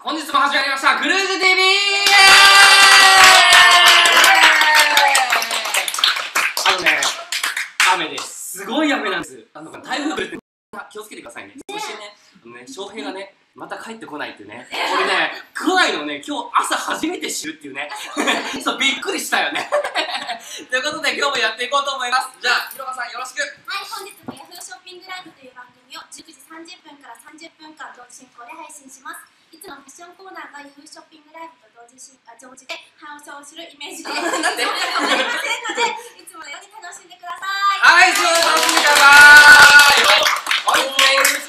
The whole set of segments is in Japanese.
本日も始まりましたクルーズ TV。 雨です。すごい雨なんです。台風来るって気をつけてくださいね。そしてね、翔平がねまた帰ってこないってね、俺ね来ないのね、今日朝初めて知るっていうねそうびっくりしたよねということで今日もやっていこうと思います。じゃあひろまさんよろしく。はい、本日もヤフーショッピングライブという番組を19時30分から30分間同時進行で配信します。いつもファッションコーナーがヤフーショッピングライブと同時進行で反射をするイメージです。それでは変わりませんのでいつものように楽しんでください。はい、そう楽しんでください。はい、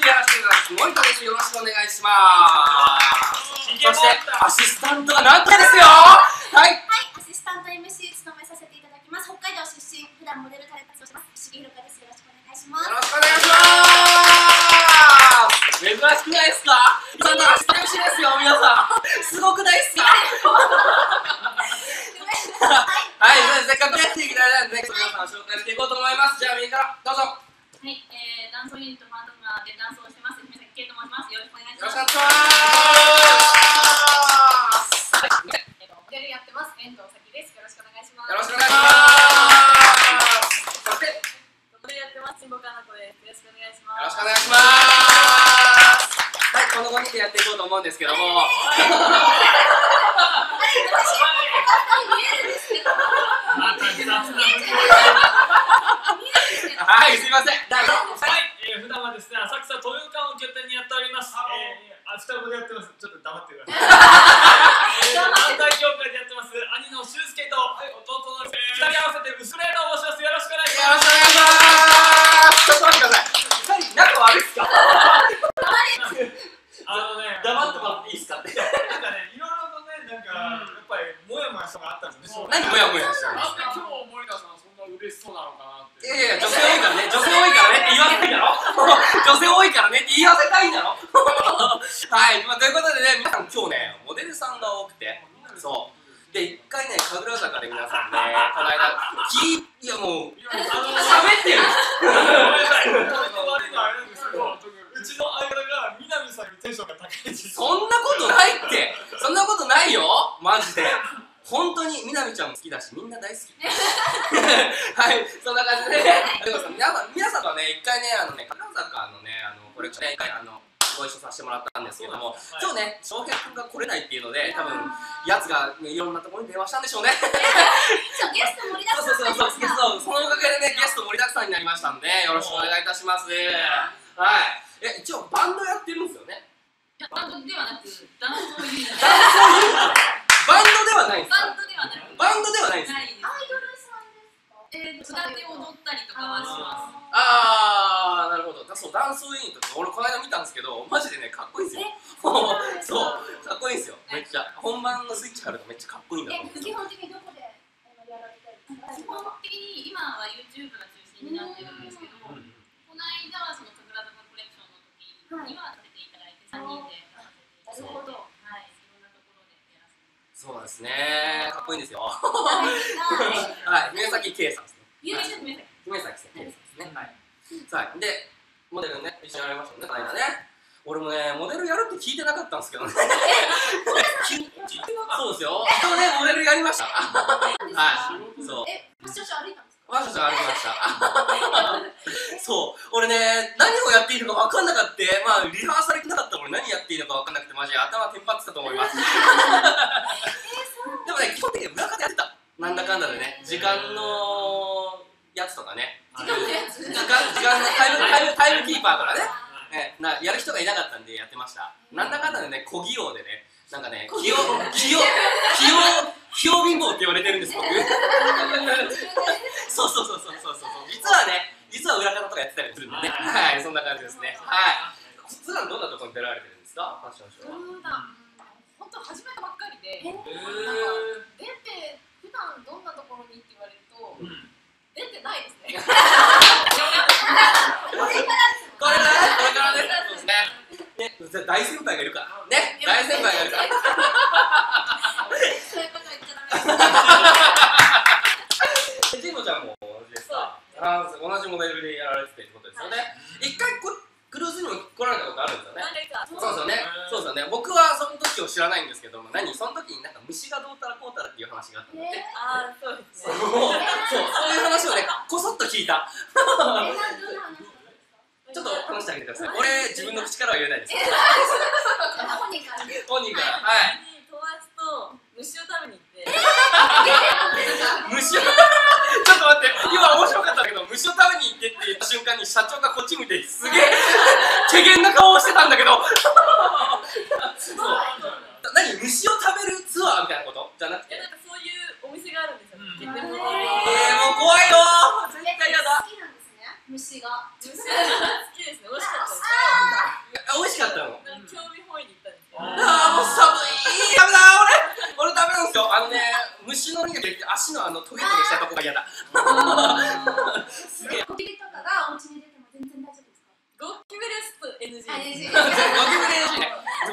MCやらせていただきます。森田です。よろしくお願いします。そしてアシスタントがなんとですよ。はい。アシスタント MC 務めさせていただきます。北海道出身、普段モデルタレントをしてます。重弘香です。よろしくお願いします。よろしくお願いします。珍しくないですか？そんなアシスタント MC ですよ、皆さん。すごくないですか？はい、せっかくやっていただいたので、皆さん紹介していこうと思います。じゃあ、みんなどうぞ。はい、ダンスユニットファンドマーでダンスをしてます。皆さん、けいと申します。よろしくお願いします。よろしくお願いします。モデルやってます。遠藤咲です。よろしくお願いします。よろしくお願いします。そして、モデルやってます。慎吾かな子です。よろしくお願いします。よろしくお願いします。はい、この5人でやっていこうと思うんですけども。はい、すみません。普段はですね、浅草豊館を拠点にやっております。双子でやってます。ちょっと黙ってください。団体協会でやってます。兄の俊介と弟の二人合わせて娘と申します。よろしくお願いします。よろしくお願いします。ちょっと待ってください。仲悪いですか？ね、黙ってもらっていいですかって。なんかね、いろいろとね、なんかやっぱりモヤモヤしたのがあったんですよね。何モヤモヤしたんですか？今日森田さんそんな嬉しそうなのかな。いやいや、女性多いからね、女性多いからねって言わせたいだろ女性多いからねって言わせたいだろはい、まあ、ということでね、皆さん今日ね、モデルさんが多くて、そう。で、一回ね、神楽坂で皆さんね、この間、いやもう、喋ってるごめんなさい、本当に悪いのはあれなんですけど、うちの相方が、南さんのテンションが高いしそんなことないって、そんなことないよ、マジで。本当にみなみちゃんも好きだし、みんな大好き。はい、そんな感じで、皆さんはね、一回ね、神楽坂のね、コレクションで一回ご一緒させてもらったんですけども、今日ね、翔平君が来れないっていうので、多分やつがいろんなところに電話したんでしょうね。ゲスト盛りだくさんになりました。そのおかげでね、ゲスト盛りだくさんになりましたんで、よろしくお願いいたします。はい、一応バンドやってるんですよね。バンドではなく、ダンスを言うな。バンドではないです。バンドではない。バンドではないです。アイドルさんですか？歌って踊ったりとかはします。ああ、なるほど。そう、ダンスユニットとか俺この間見たんですけど、マジでねかっこいいんですよ。そう、かっこいいんですよ。めっちゃ本番のスイッチ貼るとめっちゃかっこいいんだと思う。基本的にどこでやられたりとか？基本的に今は YouTube が中心になってるんですけど、この間はその神楽坂コレクションの時にはさせていただいて3人で。なるほど。そうですね、かっこいいんですよ。はい、宮崎圭さんですね。宮崎圭さんですね。はい。さあ、で、モデルね、一緒にやりましたもんね、この間ね。俺もね、モデルやるって聞いてなかったんですけどね。そうですよ。今日ね、モデルやりました。はい。そう。ファッションショー歩いたんですか？ファッションショー歩きました。そう、俺ね、何をやっていいのか分かんなかった。まあ、リハーサル行けなかったら俺何やっていいのか分かんなくて、マジ頭テンパってたと思います。でもね、基本的に裏方やってた。なんだかんだでね、時間のやつとかね、時間のタイムキーパーからね、やる人がいなかったんでやってました。なんだかんだでね、小器用でね、なんかね、器用貧乏って言われてるんです僕。そう。実は裏方とかやってたりするんでね。はい、そんな感じですね。はい。普段どんなところに出られてるんですか、ファッションショーは。本当始めたばっかりで、なんか出て普段どんなところにって言われると出てないですね。これからですね。ね、大先輩がいるからね、大先輩がいるから。そういうこと言っちゃダメ。ジムちゃんも同じですか？同じモデルでやられてるってことですよね。一回クルーズにも来られたことあるんですよね。そうですよね。僕はその時時を知らないんですけども、その時になんか虫がどうたらこうたらっていう話があったので、ああそうですね、そういう話をねこそっと聞いた。ちょっと話してあげてください。俺自分の口からは言えないです。本人からはい、友達と虫を食べに行って、虫をちょっと待って、今面白かったんだけど、虫を食べに行ってって言った瞬間に社長がこっち向いてすげえけげんな顔をしてたんだけど、何虫を食べるツアーみたいなことじゃなくて、なんかそういうお店があるんですよ。もう怖いよ、絶対やだ。好きなんですね、虫が。虫好きですね、美味しかった。美味しかったの。興味本位に行ったんです。ああもう寒い、ダメだ俺ダメなんですよ。あのね、虫の匂いで足のトゲトゲしたとこが嫌だ。すげえ。ゴキブリとかがお家に出ても全然大丈夫ですか？ゴキブリスと NG。NG。ゴ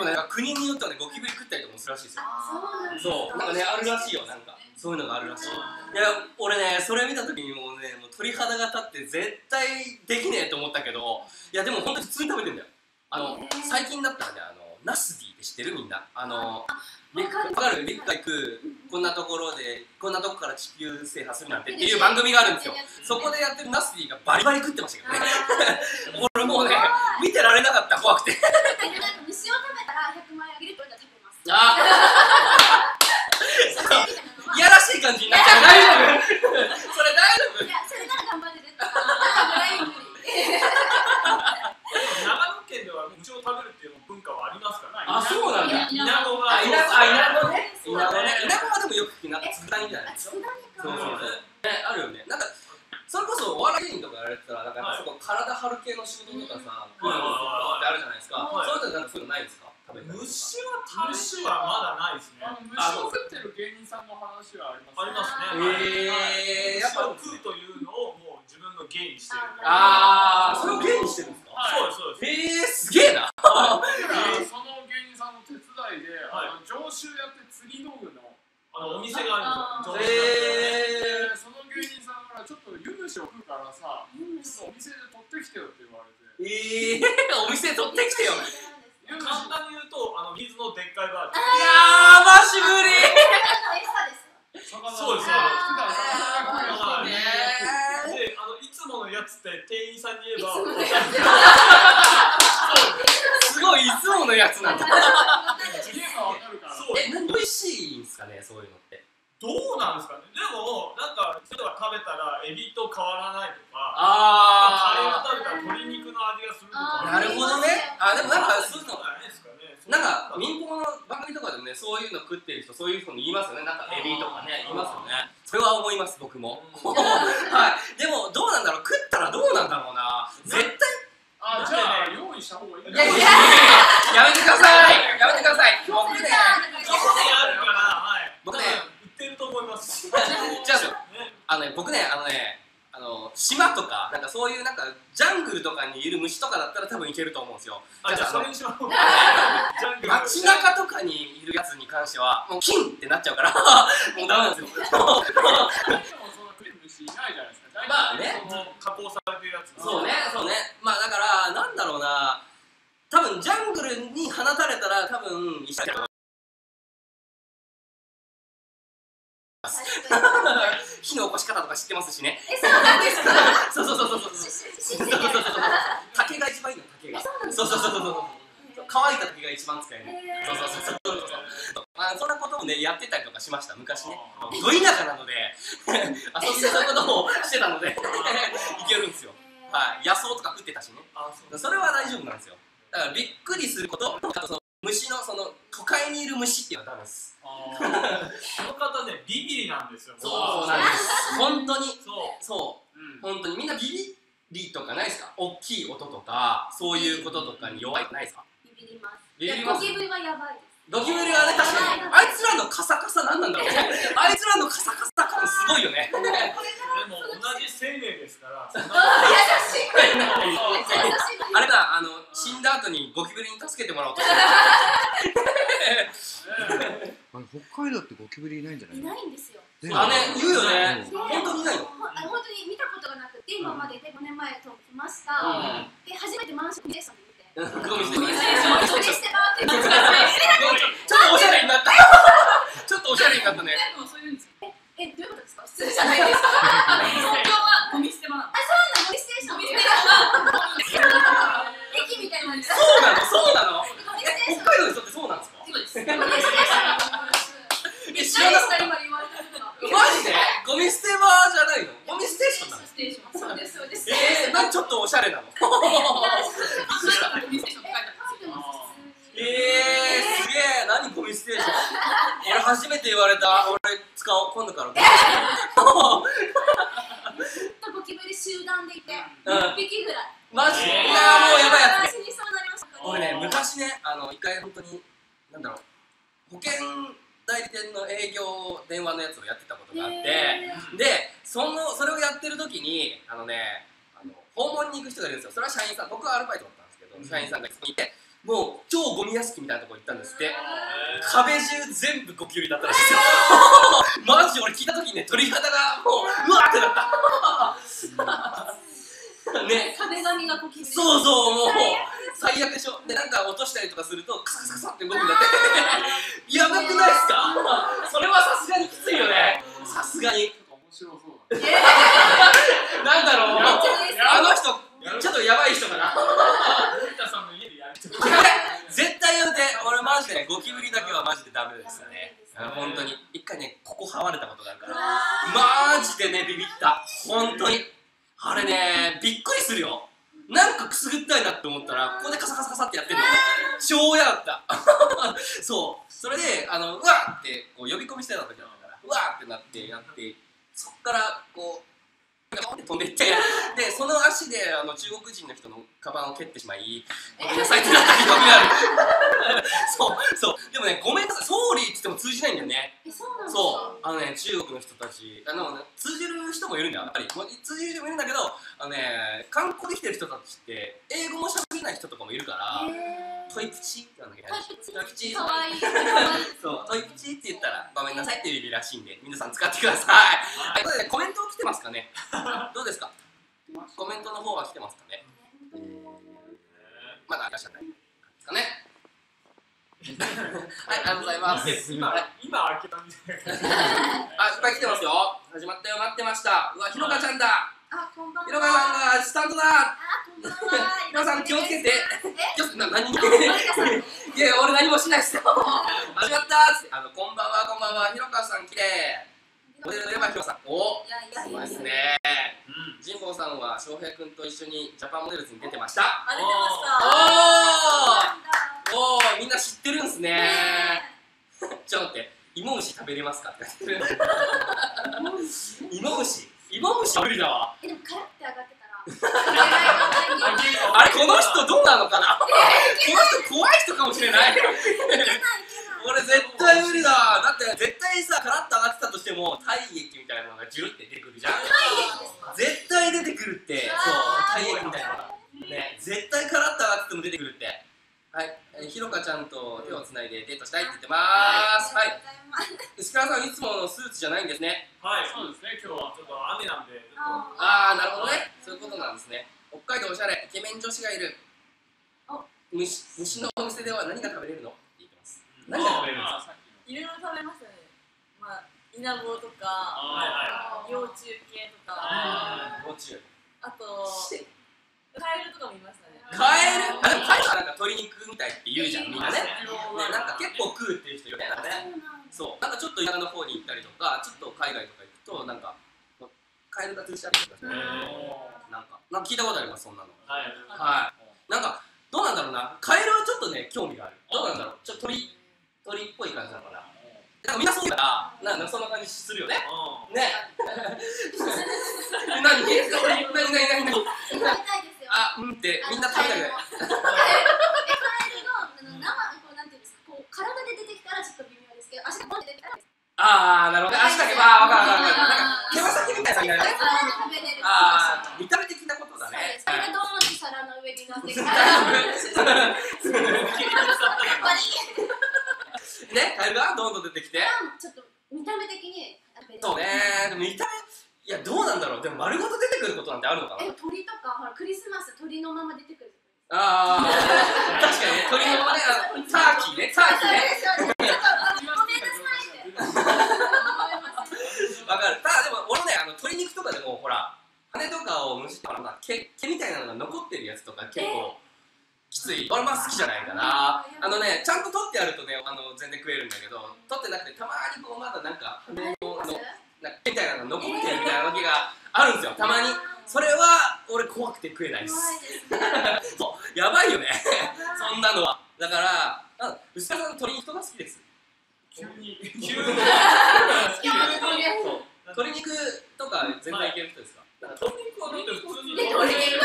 キブリ NG ね。でもね、国によってはねゴキブリ食ったりとかもするらしいですよ。そうなんかねあるらしいよ、なんかそういうのがあるらしい。いや俺ねそれ見た時にもうねもう鳥肌が立って絶対できねえと思ったけど、いやでも本当に普通に食べてんだよ。最近だったらねナスディって知ってるみんな？分かる？陸海空、こんなところでこんなとこから地球制覇するなんてっていう番組があるんですよ。そこでやってるナスディがバリバリ食ってましたけどね。俺もうね見てられなかった、怖くて。虫を食べたら100万円あげると俺が食べます。いやらしい感じになっちゃう。大丈夫？それ大丈夫？いやそれなら頑張れる。長野県では虫を食べるっていう文化はありますからね。あ、そうなんだ。イナゴが、イナゴはでもよくなんか佃煮みたいなでしょ。そうそうね、あるよね。なんかそれこそお笑い芸人とかやられてたらなんかそこ体張る系の仕事とかさ、ってあるじゃないですか。そういうのなんかそういうのないですか？虫は食べる。虫はまだないですね。虫を食ってる芸人さんの話はありますね。ありますね。やっぱ食うというのをもう自分の芸にしてる。ああ、それを芸にしてるんですか？そうですそうです。すげえな。その芸人さんの手伝いで上州やって釣り道具のお店があるんですよ。その芸人さんからちょっと湯虫を食うからさ、お店で取ってきてよって言われて。お店取ってきてよ。簡単に言うと、水のでっかいバージョン。いやー、マジぶりー。そうです、で、いつものやつって店員さんに言えばすごい、いつものやつなんだ。美味しいんですかね、そういうのってどうなんですかね。でも、なんか例えば食べたらエビと変わらないとか、カレーを食べたら鶏肉の味がするとか。なるほどね。でもなんかそういうのがないですかね。なんか民放の番組とかでもね、そういうの食ってる人、そういう人に言いますよね。なんかエビとかね、言いますよね。それは思います、僕も。はい。でもどうなんだろう。食ったらどうなんだろうな。絶対。じゃあ用意した方がいい。やめてください。やめてください。僕ね、基本的にあるから、はい。僕ね。じゃあ、僕ね、島とか、なんかそういうなんかジャングルとかにいる虫とかだったら多分いけると思うんですよ。じゃあ、それにしましょう。街中とかにいるやつに関しては、もう金ってなっちゃうから、もうダメなんですよ。でも、そのクリーム虫いないじゃないですか。まあね、加工されてるやつ。そうね、そうね。まあだから、なんだろうな、多分ジャングルに放たれたら、多分一緒に。火の起こし方とか知ってますしね。そうそうそうそうそう。竹が一番いいの。竹が。そうそうそうそう。乾いた竹が一番使える。そう。まあそんなこともねやってたりとかしました昔ね。ど田舎なのでそういうこともしてたのでいけるんですよ。はい。野草とか食ってたしね。それは大丈夫なんですよ。だからびっくりすること。虫の都会にいる虫っていうのはダメです。その方ねビビリなんですよ。そうなんです。本当にそう本当にみんなビビリとかないですか？大きい音とかそういうこととかに弱いないですか？ビビります。ビビります。ゴキブリはやばいです。ゴキブリはね確かにあいつらのカサカサなんなんだろうね。あいつらのカサカサ感すごいよね。でも同じ生命ですから。優しい。あれだ死んだ後にゴキブリに助けてもらおうとしてる。北海道ってゴキブリいないんじゃない？いないんですよ。あれ言うよね。本当にいないの？本当に見たことがなくて今までで5年前と来ました。で初めてマンションでした。ゴミ捨て場って。だったね。え、どういうことですか？普通じゃないですか。東京はゴミ捨て場。あ、そうなの。ゴミステーション。ゴミステーション。駅みたいな。そうなの、そうなの。北海道の人ってそうなんですか？そうです。ゴミステーション。え、知らなかった今言われたことが。マジで？ゴミ捨て場じゃないの？ゴミステーションなの？ステーション。そうです、そうです。なんちょっとおしゃれなの。俺初めて言われた。俺使おう今度から。ゴキブリ集団でいて1匹ぐらい。マジ？いやもうやばいやつ。俺ね昔ね一回本当になんだろう保険代理店の営業電話のやつをやってたことがあって、でそれをやってる時に訪問に行く人がいるんですよ。それは社員さん、僕はアルバイトだったんですけど、社員さんがそこにいて。もう超ゴミ屋敷みたいなとこ行ったんですって。壁中全部ゴキブリだったらしいですよ。マジ俺聞いた時にね鳥肌がもううわーってなったね。壁紙がゴキブリ。そうそうもう最悪でしょ。でなんか落としたりとかするとカサカサカサって動くんだって。やばくないですか？それはさすがにきついよね。さすがに面白そうだね。なんだろうあの人ちょっとやばい人かな。絶対やめて。俺マジでゴキブリだけはマジでダメでしたね。本当に一回ねここはわれたことがあるからマジでねビビった。本当にあれねびっくりするよ。なんかくすぐったいなって思ったらここでカサカサカサってやってるの超嫌だった。そうそれでうわってこう呼び込みしてた時だからうわってなってやって、そっからこう飛んでいって、でその足で中国人の人のカバンを蹴ってしまいごめんなさいってなった記憶がある。そうそうでもねごめんなさいソーリーって言っても通じないんだよね。そうね中国の人たち通じる人もいるんだよ。やっぱり通じる人もいるんだけど観光できてる人たちって英語もしゃべれない人とかもいるから、トイプチなんだっけ。トイプチかわいい。そうトイプチって言ったらごめんなさいっていう意味らしいんで皆さん使ってください。ということでコメント来てますかね。どうですか？コメントの方は来てますかね。まだいらっしゃないですかね。はい、ありがとうございます。今開けたんじゃないか。あ、いっぱい来てますよ。始まったよ、待ってました。うわ、ひろかちゃんだ。あ、こんばんは。ひろかさんがアシスタントだ。ひろかさん気をつけて。気をつけて何？いや、俺何もしないですよ。始まった。こんばんは、こんばんは。ひろかさん綺麗。モデルの山ひろさん、お、すごいですね。ジンボさんは翔平君と一緒にジャパンモデルズに出てました。出てました。おお、みんな知ってるんですね。ちょっと待って、芋虫食べれますかって。芋虫無理だわ。でもカラって上がってたら。あれこの人どうなのかな。この人怖い人かもしれない。俺絶対無理だ。だって絶対さカラッと上がってたとしても体液みたいなのがジュルって出てくるじゃん。絶対出てくるって。そう体液みたいなね、絶対カラッと上がってても出てくるって。はい、ひろかちゃんと手をつないでデートしたいって言ってます。はい、牛倉さんいつものスーツじゃないんですね。はい、そうですね。今日はちょっと雨なんで。ああなるほどね、そういうことなんですね。北海道おしゃれイケメン女子がいる。虫のお店では何が食べれるの？何食べるんですか？いろいろ食べますよね。まあ、イナゴとか、幼虫系とか、幼虫。あと、カエルとかもいましたね。カエル？カエルはなんか鶏肉みたいって言うじゃん、みんなね。なんか結構食うっていう人いるよね。そう、なんかちょっと田舎の方に行ったりとか、ちょっと海外とか行くと、なんか、カエルが釣りしたりとか、なんか聞いたことあります、そんなの。はい。なんか、どうなんだろうな、カエルはちょっとね、興味がある。どうなんだろう、ちょっと鳥っぽい感じなのかな。なんかみんなそうだから、なんかそんな感じするよね。ね。何？何？あ、うんってみんな食べたくない。カエルの生なんていうんですか、こう体で出てきたらちょっと微妙ですけど、足が出てきたら。ああ、なるほど。足だけはわかるわかる。なんか手羽先みたいな感じだね。ああ、見た目的なことだね。それがどうして皿の上に乗ってきた。ね、カエルがどんどん出てきて、ちょっと見た目的にそうね。見た目、いやどうなんだろう。でも丸ごと出てくることなんてあるのかな。え、鳥とかほらクリスマス鳥のまま出てくる。ああ確かにね、鳥のままね。ターキーね、ターキーね。ごめんなさいって。つい。俺も好きじゃないかな。あのね、ちゃんと取ってやるとね、全然食えるんだけど、取ってなくてたまにこうまだなんかみたいなの残ってるみたいな時があるんですよ、たまに。それは俺怖くて食えないです。そう、やばいよね。そんなのは。だから牛田さんの鳥に人が好きです。急に鶏肉とか全然いける人ですか？鶏肉は普通に鶏肉、い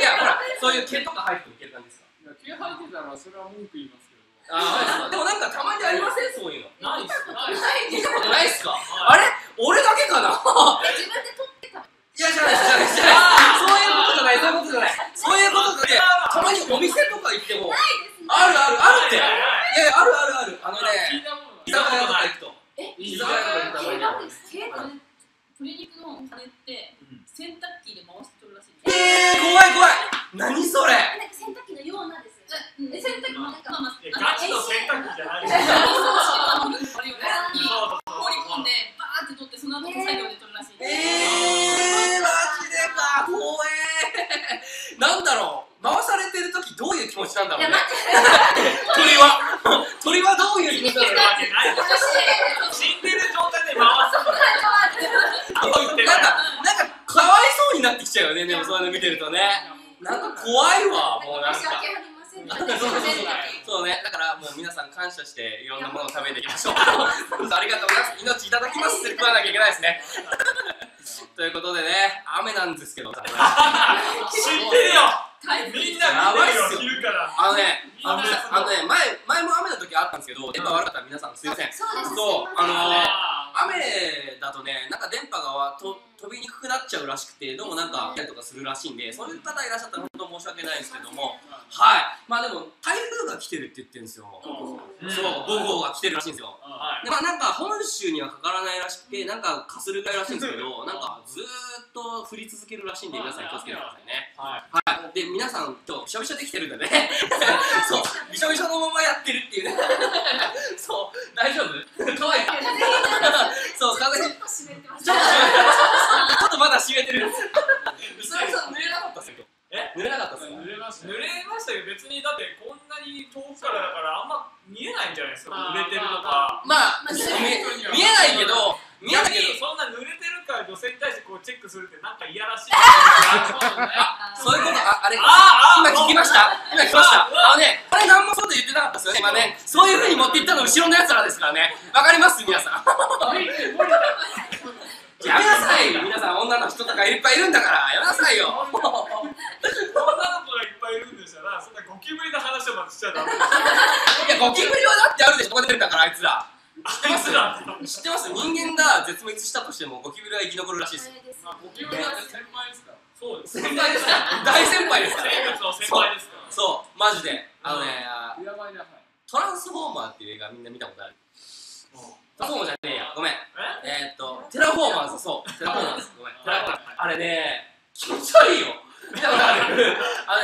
やほら、そういう毛とか入ってもいけたんですか？毛入ってたらそれは文句言いますけど。ああ、でもなんかたまにありません、そういうの。ないっす。見たことないっすか？あれ、俺だけかな？自分で取ってた。いや、じゃない、そういうことじゃない。たまにお店とか行ってもあるあるあるって。いや、あるある。ね、居酒屋とか行くと、居酒屋とか行くと鶏肉の羽って洗濯機で回して取るらしい。怖い怖い。何それ？洗濯機のようなんです。洗濯機もなんかガチの洗濯機じゃないです。放り込んでバーって取って、その後作業で取るらしい。マジでか、怖え。なんだろう、回されてる時どういう気持ちなんだろうね。鳥はどういう気持ちなんだろう。死んでる状態で回す。なんかかわいそうになってきちゃうよね。でもそういうの見てるとね、なんか怖いわ。もうなんかそうね。だからもう皆さん感謝していろんなものを食べていきましょう。ありがとうございます。命いただきますって食わなきゃいけないですね。ということでね、雨なんですけど。知ってるよ。みんな見てるよ、昼から。あのね、前も雨の時あったんですけど、電波悪かったら皆さんすいません。そう、雨だとね、なんか電波が飛びにくくなっちゃうらしくて、どうもなんかやったりとかするらしいんで、そういう方いらっしゃったら本当申し訳ないんですけども、はい。まあでも台風が来てるって言ってるんですよ。そう、5号が来てるらしいんですよ。でまあなんか本州にはかからないらしくて、なんかかするぐらいらしいんですけど、なんかずーっと降り続けるらしいんで、皆さん気をつけてくださいね。はい。で皆さん今日びしゃびしゃできてるんだね。そう、びしゃびしゃのままやってるっていうね。そう、大丈夫？乾いた。そう、風に。ちょっとまだ湿れてる。うさぎさん濡れなかったっすよ。濡れなかったっすか？濡れました。濡れましたけど、別にだってこんなに遠くからだからあんま見えないんじゃないですか。濡れてるとか。まあ見えないけどそんな濡れてるから女性に対してこうチェックするってなんかいやらしい。そういうこと。あれ今聞きました？ね、あれ何もそうと言ってなかったですよね。今ね、そういう風に持っていったの後ろのやつらですからね。わかります皆さん。やめなさいよ、皆さん。女の人とかいっぱいいるんだからやめなさいよ。女の子がいっぱいいるんでしたら、そんなゴキブリの話をまずしちゃダメです。いや、ゴキブリはだってあるでしょ、ここで出るんだから。あいつら知ってます？人間が絶滅したとしてもゴキブリは生き残るらしいです。ゴキブリは先輩ですから。そうです、先輩ですから。大先輩ですから。先輩ですから。そう、マジでトランスフォーマーっていう映画みんな見たことある？そうじゃねえや、ごめん。テラフォーマーズ。そう、テラフォーマーズ。ごめん。あれね、気持ち悪いよ。見たことあ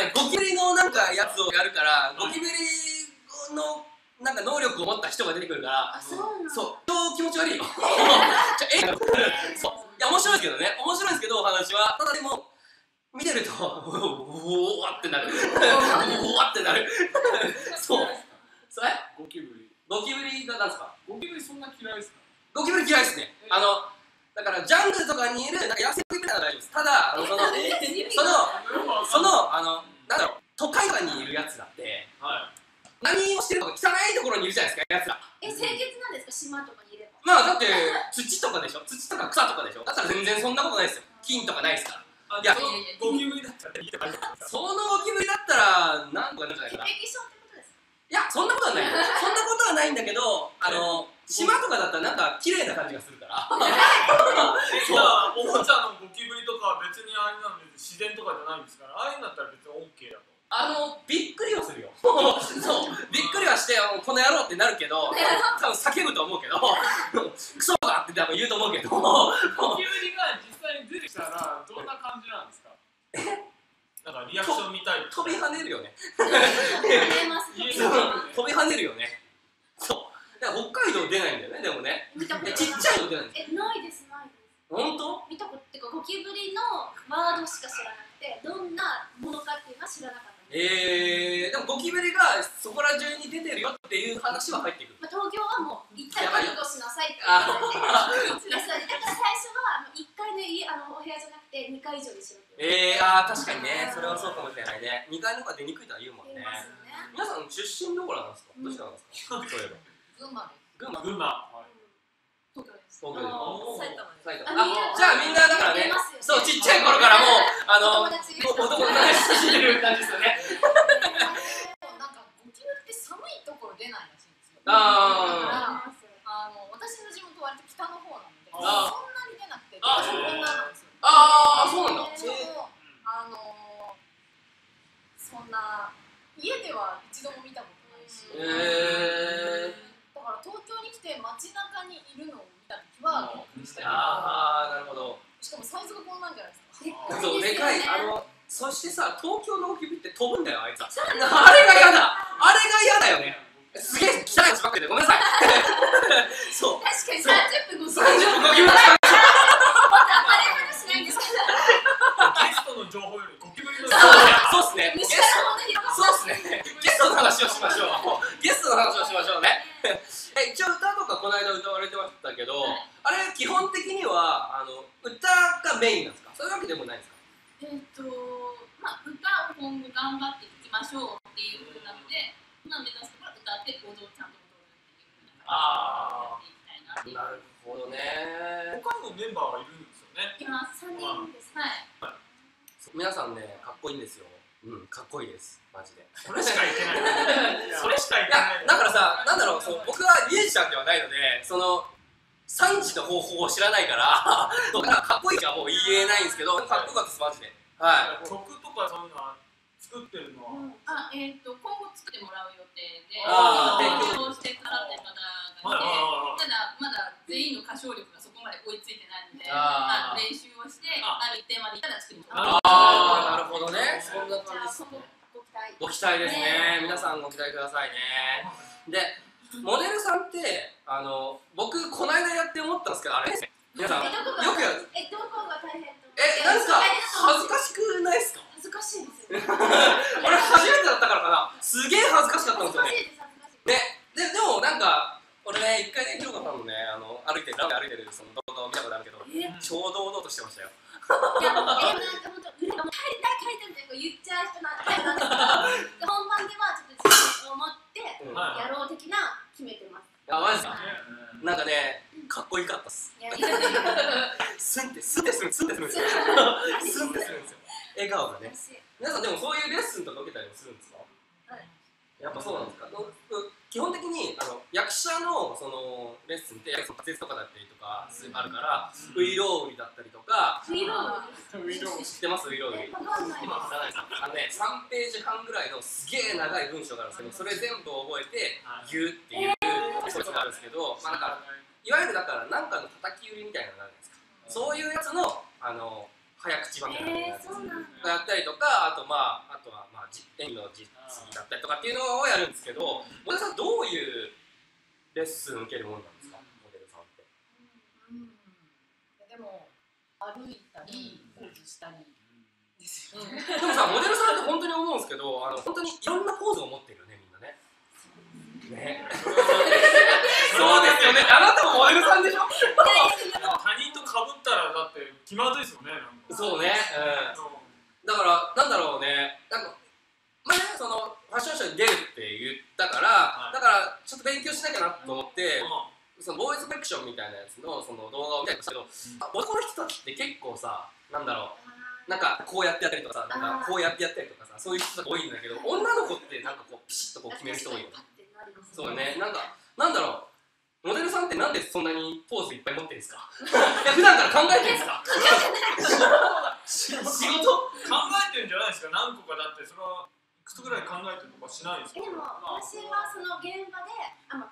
る？ゴキブリのなんかやつをやるから、ゴキブリのなんか能力を持った人が出てくるから、そう、気持ち悪いよ。そう。いや、面白いですけどね。面白いですけど、お話は。ただでも、見てると、おわってなる。おわってなる。そう。それ？ゴキブリがなんですか？ゴキブリそんな嫌いですか？ゴキブリ嫌いですね。だからジャングルとかにいるなんか野生みたいなのは大丈夫です。ただなんだろう、都会とかにいるやつだって何をしてるのか汚いところにいるじゃないですか、やつら。清潔なんですか、島とかにいれば？まあだって土とかでしょ、土とか草とかでしょ。だったら全然そんなことないですよ。菌とかないですから。いや、ゴキブリだったらいいって感じなんですか？そのゴキブリだったらなんとかなるんじゃないかな。いや、そんなことはない。そんなことはないんだけど、島とかだったらなんか綺麗な感じがするから。おもちゃのゴキブリとかは別にあれなんで自然とかじゃないんですから、ああいうのだったら別に OK だと。びっくりはするよ。そう、びっくりはして、この野郎ってなるけど、多分叫ぶと思うけど、クソだって多分言うと思うけど。ゴキブリが実際に出てきたらどんな感じなんですか？なんかリアクションみたい。飛び跳ねるよね。飛び跳ねるよね。そう。だから北海道出ないんだよね、でもね。ちっちゃいの出ないんです。ないです、ないです。本当？見たことってか、ゴキブリのワードしか知らなくて、どんなものかっていうのは知らなかった。でもからゴキブリがそこら中に出てるよっていう話は入ってくる。まあ、東京はもう一回覚悟しなさいって言われてだから最初は1階のお部屋じゃなくて2階以上にしろってあ確かにね、それはそうかもしれないね。2階の方が出にくいとは言うもんね。皆さん出身どこなんですか？どちらなんですか？そういえば群馬です。群馬。東京です。東京です。埼玉。じゃあみんなだからね、そうちっちゃい頃からもう男の子が親しんでる感じですよね。なんかゴキブリって寒いところ出ないらしいんですよ。あ私の地元は割と北の方なのでそんなに出なくて、私もこんななんですよ。ああそうなんだ。そんな家では一度も見たことないし。だから東京に来て街中にいるのを見たときはびっくりしたけど、なるほど。しかもサイズがこんなんじゃないですか。そうでかい。そしてさ、東京のゴキブリって飛ぶんだよあいつ。あれが嫌だ。あれが嫌だよね。すげえ汚い話ばっかりでごめんなさい。そう。確かに30分ゴキブリ。またあれ話しないんですけど。ゲストの情報よりゴキブリの情報。そうですね。そうですね。ゲストの話をしましょう。ゲストの話をしましょうね。一応歌とかこの間歌われてましたけど、あれ基本的には歌がメインなんですか？そういうわけでもないんですか？まあ歌を今後頑張っていきましょうっていうふうなので、今目指すところ歌って行動をちゃんと踊るっていうふうな感じでやっていきたいなっていう。なるほどね。他のメンバーがいるんですよね。今3人です。はい。皆さんね、かっこいいんですよ。うん、かっこいいです、マジで。それしかいけない。それしかいけない。だからさ、なんだろう、僕はミュージシャンではないので、3時の方法を知らないから、かっこいいじゃもう言えないんですけど、かっこよかったです、マジで。はい。曲とかそういうのは作ってるのは今後作ってもらう予定で、提供してくださってる方がいて、ただ、まだ全員の歌唱力がそこまで追いついてないので、練習をして、ある一定までいったら作ります。なるほどね。そんな感じですね。ご期待ですね。皆さんご期待くださいね。で、モデルさんって僕こないだやって思ったんですけど、あれ皆さんよくやる。どこが大変？なんですか？恥ずかしくないですか？恥ずかしいですよ。俺初めてだったからかな。すげえ恥ずかしかったんですよね。ね、でもなんか俺ね一回ねひろかさんのね歩いてラーメン歩いてるその動画を見たことあるけど、超堂々としてましたよ。いや、なんか本当、帰りたい帰りたいみたいな言っちゃう人なんですけど、本番ではちょっと自信を持ってやろう的な決めてます。あ、マジですか？なんかね、かっこよかったっす。スンってスンってするんですよ。スンってするんですよ。笑顔がね。皆さんでもそういうレッスンとか受けたりもするんですか？はい。やっぱそうなんですか？基本的に役者のそのレッスンって滑舌とかだったりとかあるから、ういろういだったりとか。ういろうい知ってます？ういろうい。3ページ半ぐらいのすげえ長い文章があるんですけど、それ全部覚えてギューっていうそういうのがあるんですけど、まあなんかいわゆるだからなんかの叩き売りみたいなのがあるんですか？そういうやつの早口版みたいなやつやったりとか、あとは演技の実技だったりとかっていうのをやるんですけど、モデルさんどういうレッスン受けるものなんですか？モデルさんって。でも歩いたりポーズしたりですよね。でもさ、モデルさんって本当に思うんですけど、本当にいろんなポーズを持ってるよねみんなね。ね。そうですよね。あなたもモデルさんでしょ？他人と被ったらだって気まずいですよね。そうね。だからなんだろうね。前ねそのファッションショーに出るって言ったから、だからちょっと勉強しなきゃなと思って、そのボーイズコレクションみたいなやつのその動画を見たんですけど、男の人たちって結構さ、なんだろう、なんかこうやってやったりとかさ、なんかこうやってやったりとかさ、そういう人が多いんだけど、女の子ってなんかこうピシッとこう決める人多いよね。そうね。なんだろう。モデルさんってなんでそんなにポーズいっぱい持ってるんですか？いや普段から考えてるんですか？仕事考えてるんじゃないですか？何個かだってそれはいくつぐらい考えてるとかしないんですか？でも私はその現場で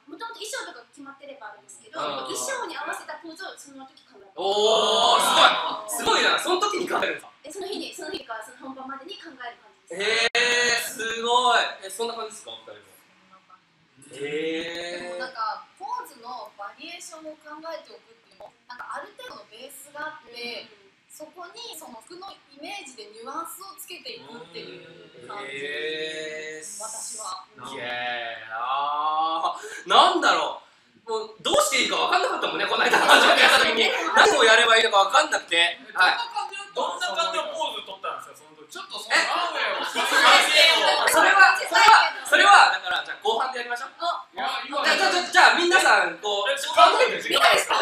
もともと衣装とか決まってればあるんですけど、衣装に合わせたポーズをその時考えてる。おーすごいすごいな。その時に考えるんですか？その日かその本番までに考える感じです。すごい。そんな感じですか？お二人も。でもなんかポーズのバリエーションを考えておくっていうのもなんかある程度のベースがあって、そこにその服のイメージでニュアンスをつけていくっていう感じ、私見ないですか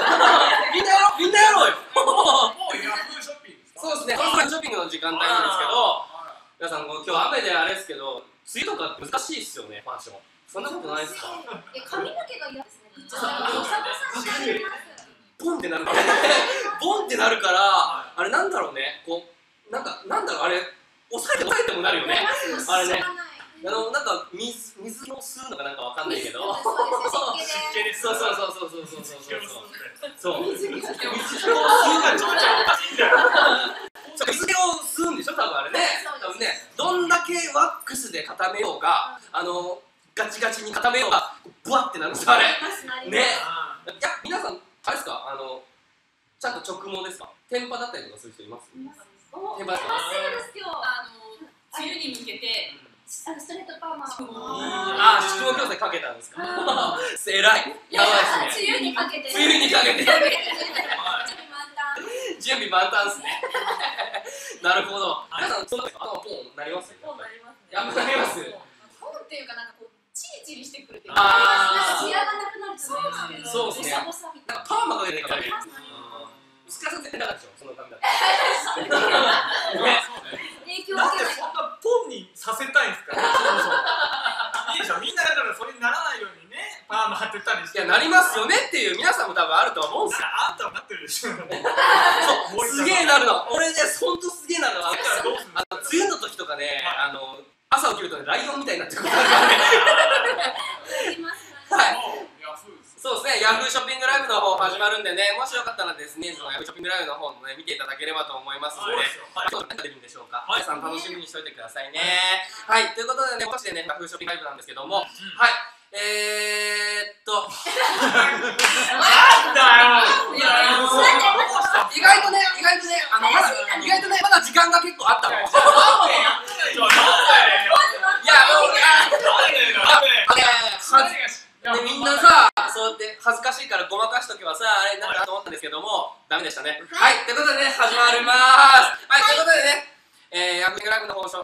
みんなやろうよもうヤフーショッピングですか。そうですね、ヤフーショッピングの時間帯なんですけど、皆さん今日雨であれですけど、梅雨とか難しいですよね、ファッション。そんなことないですか。髪の毛が嫌ですね。ボンってなるからボンってなるから、あれなんだろうね、こうなんだろうあれ抑えてもなるよね、あれね。なんか水の吸うのかなんかわかんないけど、湿気です。そう。水気を吸うからちょっとおかしいんだよ。水気を吸うんでしょ、多分あれね。多分ね、どんだけワックスで固めようが、ガチガチに固めようが、ブワってなるんですよあれ。ね。いや皆さんあれですか、ちゃんと直毛ですか。天パだったりとかする人います。天パですか。今日梅雨に向けて。ストレートパーマあ、宿毛矯正かけたんですか。えらい、やばいですね。梅雨にかけて準備万端ですね。なるほど。皆さん、そんな頭ポンなります。ポンなりますね。やっぱなります。ポンっていうか、なんかこうチリチリしてくるっていうか、艶がなくなるじゃないですか。そうですね、なんかパーマかけてかかる。薄かさ絶対なかったでしょ、その髪だってなんでそんなポンにさせたいんですか。いいでしょ、みんなだからそれにならないようにね、パーマ当てたりして。いや、なりますよねっていう皆さんも多分あると思うんですよ。あんたはなってるでしょ。そう、すげえなるの。俺ね、ほんとすげえなるの。梅雨の時とかね、朝起きるとね、ライオンみたいになってくるからね。はい、そうですね、ヤフーショッピングライブの方始まるんでね、もしよかったらですね、そのヤフーショッピングライブの方もね、見ていただければと思いますので、今日何が出るんでしょうか。皆さん楽しみにしておいてくださいね。はい、ということでね、少しでね、ヤフーショッピングライブなんですけども、はい、なんだよ。意外とね、まだ時間が結構あったの。みんなさ、そうやって恥ずかしいからごまかしとけばさ、あれなんだと思ったんですけども、ダメでしたね。はい、ということでね、始まります。はい、ということでね、ヤフーショッピングライブの放送、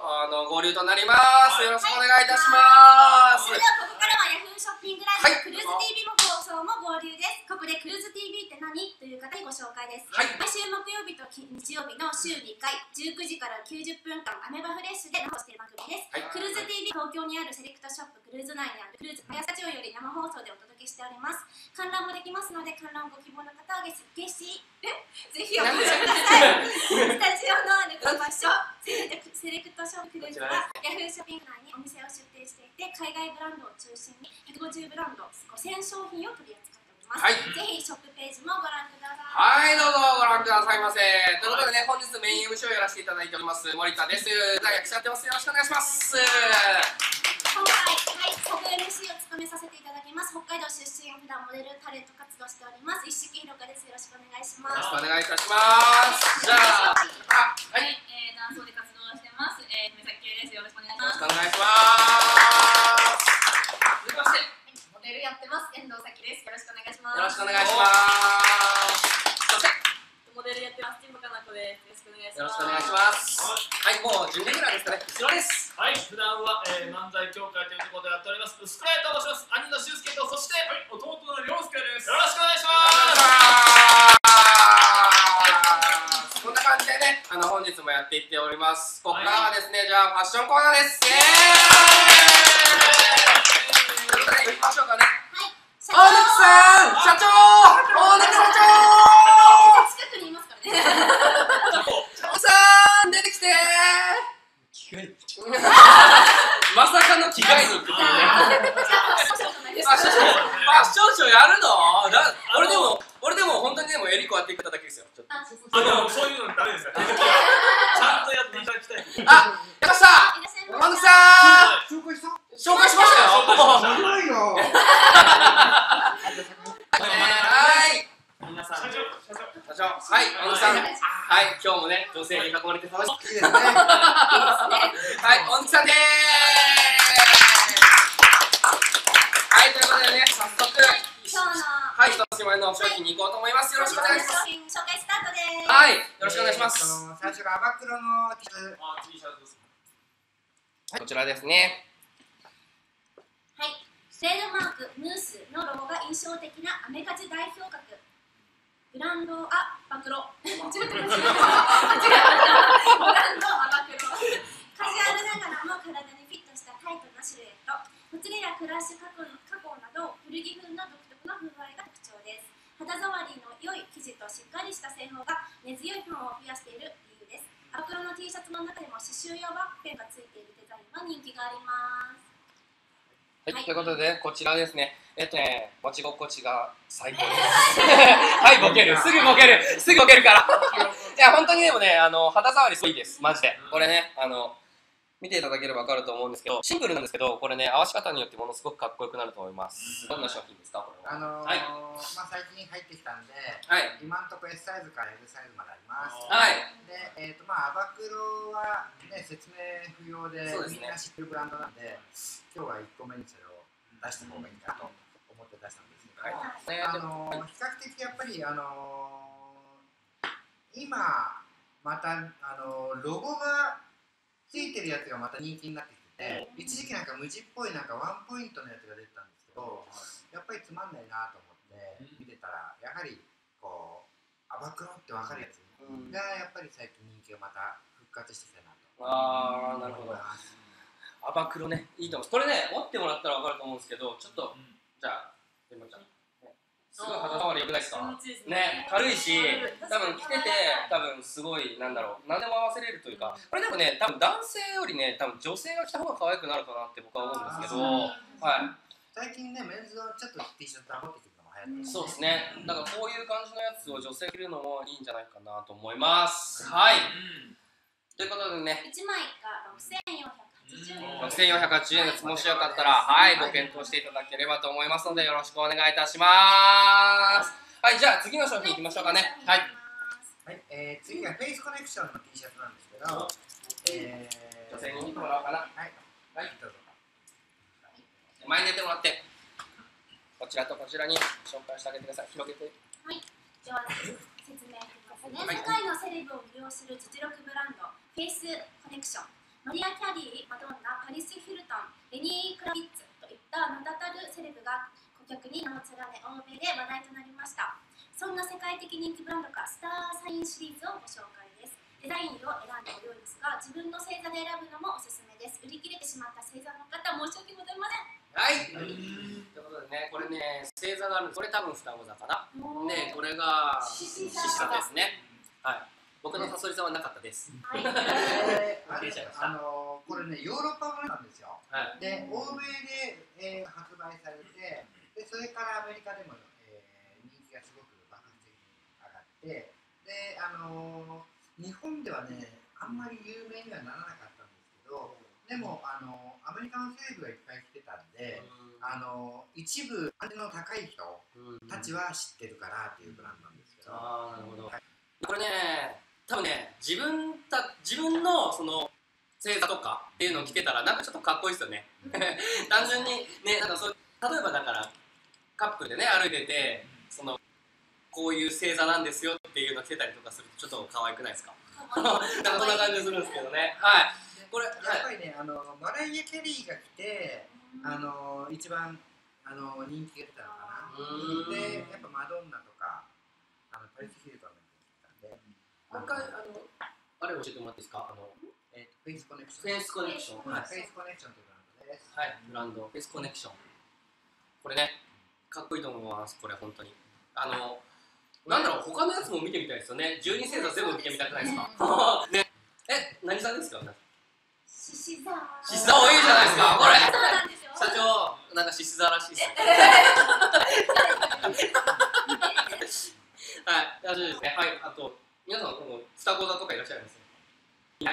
合流となります。よろしくお願いいたします。それではここからはヤフーショッピングライブ、クルーズ TV も放送も合流です。ここでクルーズ TV って何という方にご紹介です。毎週木曜日と日曜日の週2回、19時から90分間、アメバフレッシュで放送している番組です。クルーズ TV 東京にあるセレクトショップ、クルーズ内にあるクルーズハヤスタジオより生放送でお届けしております。観覧もできますので、観覧ご希望の方はぜひお越しください。スタジオのある場所、セレクトショップクルーズは、ヤフーショッピング内にお店を出店していて、海外ブランドを中心に150ブランド、5000商品を取り扱っております。ぜひショップページもご覧ください。はい、どうぞご覧くださいませ。ということでね、本日メイン MC をやらせていただいております、森田です。役者やってます。よろしくお願いします。今回、サブ MC を務めさせていただきます。北海道出身、普段モデルタレント活動しております。一色ひろかです。よろしくお願いします。よろしくお願いいたします。じゃあ、はい、男装で活動してます。梅崎優です。よろしくお願いします。よろしくお願いします。続きまして、モデルやってます。遠藤咲です。よろしくお願いします。よろしくお願いします。そして、モデルやってます。金香奈子です。よろしくお願いします。はい、もう準レギュラーですかね。一郎です。はい、普段は漫才協会というところでやっております。薄倉へと申します。兄の修介と、そして弟の涼介です。よろしくお願いします。こんな感じでね、本日もやっていっております。ここからはですね、じゃあファッションコーナーです。行きましょうかね。大貫さん、社長、大貫社長。近くにいますからね。まさかの着替えに行くっていうね。ファッションショーやるの？俺でも本当にでもエリコやっていくだけですよ。そういうのダメですから。ちゃんとやっていただきたい。あ、やばさ、マヌさん、紹介しましたよ。ないよ。はい。皆さん、社長、はい、小野さん、はい、今日もね、女性に囲まれて楽しいですね。はい、小野さんでーす。はい、ということでね、早速、はい、一つ目の商品に行こうと思います。よろしくお願いします。紹介スタートです。はい、よろしくお願いします。最初がアバクロの T シャツです。こちらですね。はい、トレードマークムースのロゴが印対照的なアメカジ代表格ブランドアバクロ間違ったブランドアバクロカジュアルながらも体にフィットしたタイトなシルエット、ほつれやクラッシュ加工など古着風の独特な風合いが特徴です。肌触りの良い生地としっかりした製法が根強いファンを増やしている理由です。アバクロの T シャツの中でも刺繍用ワッペンがついているデザインは人気があります。はい、ということで、こちらですね。持ち心地が最高です。はい、ボケる。すぐボケるから。いや、本当にでもね、肌触りすごいいいです。マジで。これね、見ていただければわかると思うんですけど、シンプルなんですけど、これね、合わし方によってものすごくかっこよくなると思います。どんな商品ですか、これは。はい、まあ、最近入ってきたんで、はい、今のところ S サイズから L サイズまであります。はい。で、まあ、アバクロはね、説明不要で、みんな知ってるブランドなんで、今日は1個目にそれを出した方がいいかなと思って出したんですけど、比較的やっぱり今またロゴがついてるやつがまた人気になってきてて、一時期なんか無地っぽいなんかワンポイントのやつが出てたんですけど、やっぱりつまんないなと思って見てたら、やはりこうアバクロって分かるやつがやっぱり最近人気がまた復活してきたなと思います。アバクロね、いいと思う。これね、持ってもらったら分かると思うんですけど、ちょっと、じゃあ、レモちゃん、すごい肌触り良くないですかね、軽いし、多分着てて、多分すごい、なんだろう、何でも合わせれるというか、これでもね、多分男性よりね、多分女性が着た方が可愛くなるかなって僕は思うんですけど、最近ね、メンズはちょっと T シャツあってきてるのも流行ってる。そうですね、だからこういう感じのやつを女性着るのもいいんじゃないかなと思います。はい。ということでね、1枚が6480円です。もしよかったら、はい、ご検討していただければと思いますので、よろしくお願いいたします。はい、じゃあ次の商品いきましょうかね。はい。はい、次がフェイスコネクションの T シャツなんですけど、女性に見てもらおうかな。はい。はい、どうぞ。前に出てもらって、こちらとこちらに紹介してあげてください。広げて。はい。では説明ですね。世界のセレブを魅了する実力ブランド、フェイスコネクション。マリア・キャリー、マドンナ、パリス・ヒルトン、レニー・クラビッツといった名だたるセレブが顧客に名を連ね、欧米で話題となりました。そんな世界的人気ブランドからスター・サインシリーズをご紹介です。デザインを選んでおるようですが、自分の星座で選ぶのもおすすめです。売り切れてしまった星座の方、申し訳ございません。はい、ということでね、これね、星座があるんです。これ多分双子座かな。ね、これが獅子座ですね。はい。僕のサソリさんはなかったです。これね、ヨーロッパ版なんですよ。で、欧米で発売されて、でそれからアメリカでも人気がすごく爆発的に上がって、で日本ではね、あんまり有名にはならなかったんですけど、でもアメリカのセレブがいっぱい来てたんで、一部安全の高い人たちは知ってるからっていうブランドなんですけど。あ、なるほど。これね。多分ね、自分のその星座とかっていうのを着てたらなんかちょっとかっこいいですよね。単純にね、なんかそう、例えばだからカップルでね歩いてて、そのこういう星座なんですよっていうの着てたりとかするとちょっと可愛くないですか？なんかそんな感じするんですけどね。はい。これやっぱりね、マライア・キャリーが着て一番人気が出たのかな。で、やっぱマドンナとかパリス・ヒルトンが着てたんで。もう一回あれを教えてもらっていいですか？フェイスコネクション。フェイスコネクション。はい。フェイスコネクションというブランドです。はい。ブランドフェイスコネクション。これね、かっこいいと思います。これ本当に。なんだろう、他のやつも見てみたいですよね。12星座全部見てみたくないですか？ね。何座ですか？獅子座。獅子座多いじゃないですか。これ。社長なんか獅子座らしいです。はい。大丈夫ですね。はい。あと。皆さん、この双子座とかいらっしゃいます？い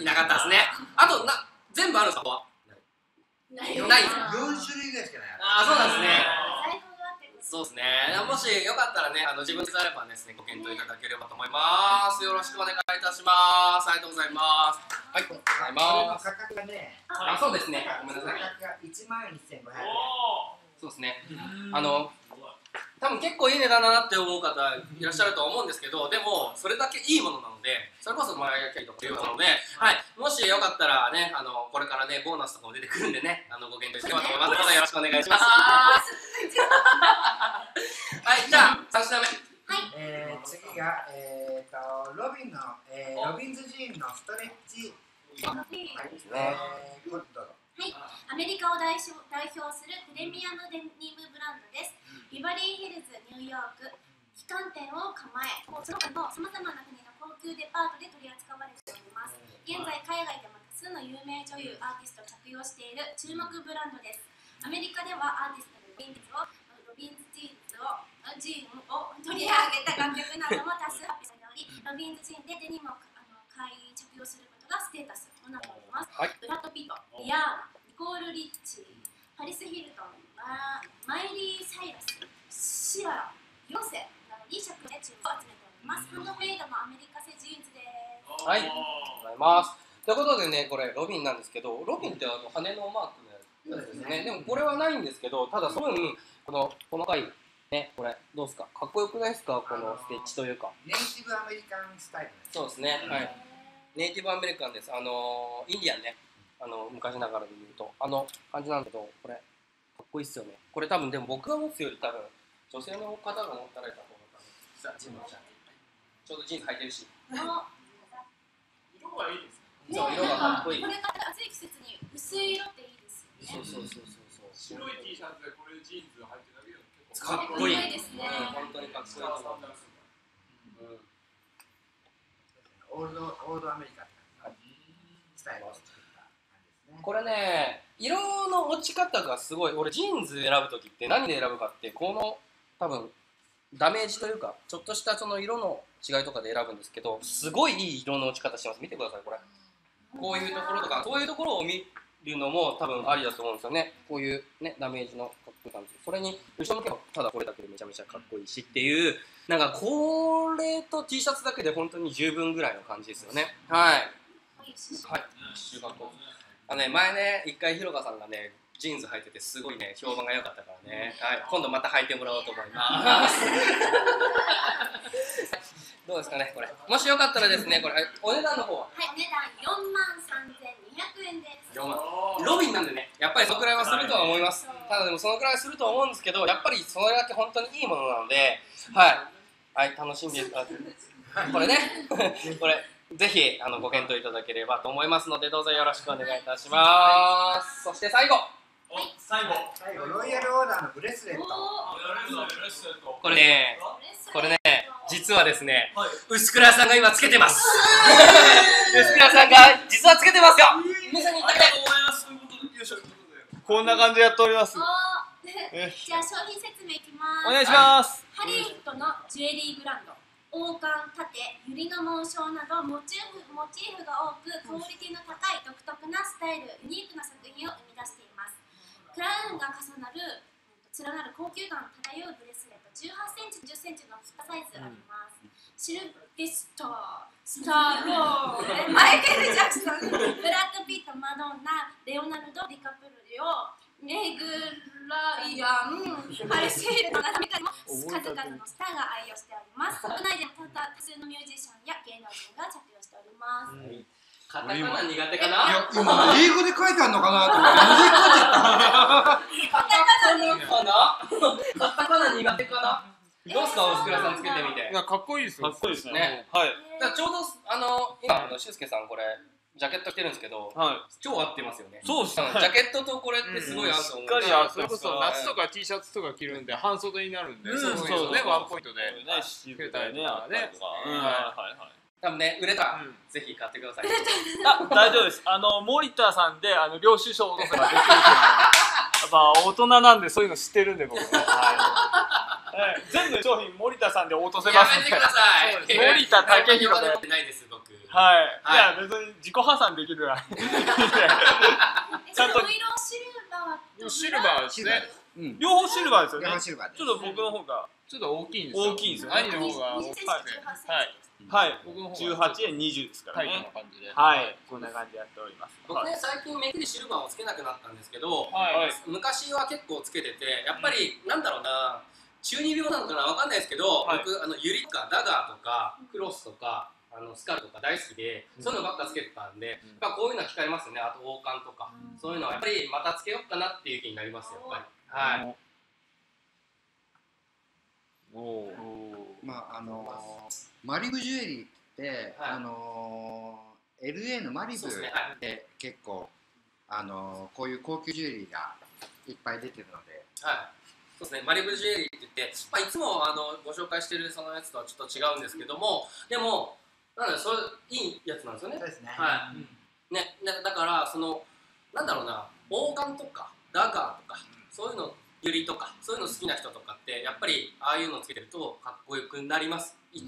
なかったですね。あと、全部あるんですか？ない。ない。4種類ぐらいしかない。ああ、そうなんですね。そうですね。もしよかったらね、自分であればですね、ご検討いただければと思います。よろしくお願いいたします。ありがとうございます。はい、ありがとうございます。価格がね、あ、そうですね。ごめんなさい。価格が11,500円。そうですね。多分結構いい値段だなって思う方いらっしゃると思うんですけど、でもそれだけいいものなので、それこそマライア・キャリーとかいうもので、はい、もしよかったらね、これからね、ボーナスとかも出てくるんでね、ご検討してもらってますので、よろしくお願いします。代表するプレミアムデニムブランドです。ビバリーヒルズ、ニューヨーク旗艦店を構え、その他のさまざまな国の高級デパートで取り扱われております。現在、海外でも多数の有名女優、アーティストを着用している注目ブランドです。アメリカではアーティストのロビンズ・ジーンズを取り上げた楽曲なども多数発表されており、ロビンズ・ジーンでデニムを着用することがステータスとなっております。ブラッド・ピット、リアーナ、ニコール・リッチー、パリス・ヒルトン、マイリー・サイラス、シアラ、ヨセなどに尺で注目を集めております。ハンドメイドのアメリカ製ジーンズです。はい、ありがとうございます。ということでね、これロビンなんですけど、ロビンって羽のマークのやつですね。でもこれはないんですけど、ただその分この細かいね、これどうですか、かっこよくないですか、このステッチというか。ネイティブアメリカンスタイル。そうですね。はい。ネイティブアメリカンです。インディアンね。昔ながらで言うと感じなんだけど、これ。かっこいいっすよね。これ多分でも僕が持つより多分女性の方が持ったらいいかと思ったんです。さあ、ジーンズ。ちょうどジーンズ履いてるし。色はいいです。そう、色がかっこいい。これから暑い季節に薄い色っていいですよね。そう。白い T シャツでこれジーンズ履いてるだけで結構かっこいいですね。本当にかっこいい。オールドアメリカスタイル。これね、色の落ち方がすごい。俺ジーンズ選ぶ時って何で選ぶかって、この多分ダメージというかちょっとしたその色の違いとかで選ぶんですけど、すごいいい色の落ち方してます。見てください、これ。こういうところとか、そういうところを見るのも多分ありだと思うんですよね。こういうね、ダメージのかっこいい感じ、それに後ろ向けばただこれだけでめちゃめちゃかっこいいしっていう、なんかこれと T シャツだけで本当に十分ぐらいの感じですよね。はい、修学校前ね、一回ひろかさんがね、ジーンズ履いててすごいね、評判が良かったからね、はい、今度また履いてもらおうと思います。どうですかね、これ。もしよかったらですね、これ、お値段の方は。はい、お値段43,200円です。ロビンなんでね、やっぱりそのくらいはするとは思います。ただでもそのくらいはするとは思うんですけど、やっぱりそれだけ本当にいいものなので、はい、楽しんで、これね、これ。ぜひご検討いただければと思いますので、どうぞよろしくお願いいたします。そして最後、ロイヤルオーダーのブレスレット。これね、実はですね、薄倉さんが今つけてます。薄倉さんが実はつけてますよ。皆さんに言ってください。こんな感じでやっております。じゃあ商品説明いきます。お願いします。ハリウッドのジュエリーブランド。王冠、盾、ユリの紋章などモチーフが多く、クオリティの高い独特なスタイル、ユニークな作品を生み出しています。クラウンが連なる高級感漂うブレスレット、18センチ、10センチの2サイズあります。シルベスト、スターローン、マイケル・ジャクソン、ブラッド・ピット、マドンナ、レオナルド・ディカプリオ、ネグライアン、パリス・ヒルトンなどにも数々のスターが愛用しております。国内でも多数のミュージシャンや芸能人が着用しております。カタカナ苦手かな？今英語で書いてあるのかなと思って。カタカナ苦手かな？どうですか、大倉さんつけてみて。いや、かっこいいですよ。かっこいいですね。はい。ちょうど今俊介さんこれ。ジャケット着てるんですけど、超合ってますよね。そうですね。ジャケットとこれってすごい合うと思う。しっかり合う。それこそ夏とか T シャツとか着るんで半袖になるんで、そうそうね、ワンポイントで着れたりね。多分ね、売れたらぜひ買ってください。あ、大丈夫です。森田さんで領収書を落とせばできると思います。やっぱ大人なんでそういうの知ってるんで僕。全部商品森田さんで落とせます。やめてください。森田武弘で持ってないです僕。はい。いや別に自己破産できるら。ちゃんとシルバーですね。両方シルバーですよね。ちょっと僕の方がちょっと大きいんですよ。大きいんですよ。兄の方が大きいです。はい。僕の方18円20ですからね。はい。こんな感じでやっております。僕ね最近めっきりシルバーをつけなくなったんですけど、昔は結構つけてて、やっぱりなんだろうな、中二病なのかなわかんないですけど、僕ユリとかダガーとかクロスとか。スカルとか大好きで、そういうのばっかつけてたんで、こういうのは光りますよね。あと王冠とか、そういうのはやっぱりまたつけようかなっていう気になりますよ、やっぱり。はい。まあマリブジュエリーってLA のマリブで結構こういう高級ジュエリーがいっぱい出てるので、はい、そうですね、マリブジュエリーって言って、まあ、いつもご紹介してるそのやつとはちょっと違うんですけども、でもなんだそれいいやつなんですよね。そうですね、はい、うん、ね、だからそのなんだろうな、オーガンとかダガーとか、うん、そういうのユリとかそういうの好きな人とかってやっぱりああいうのつけてるとかっこよくなります。人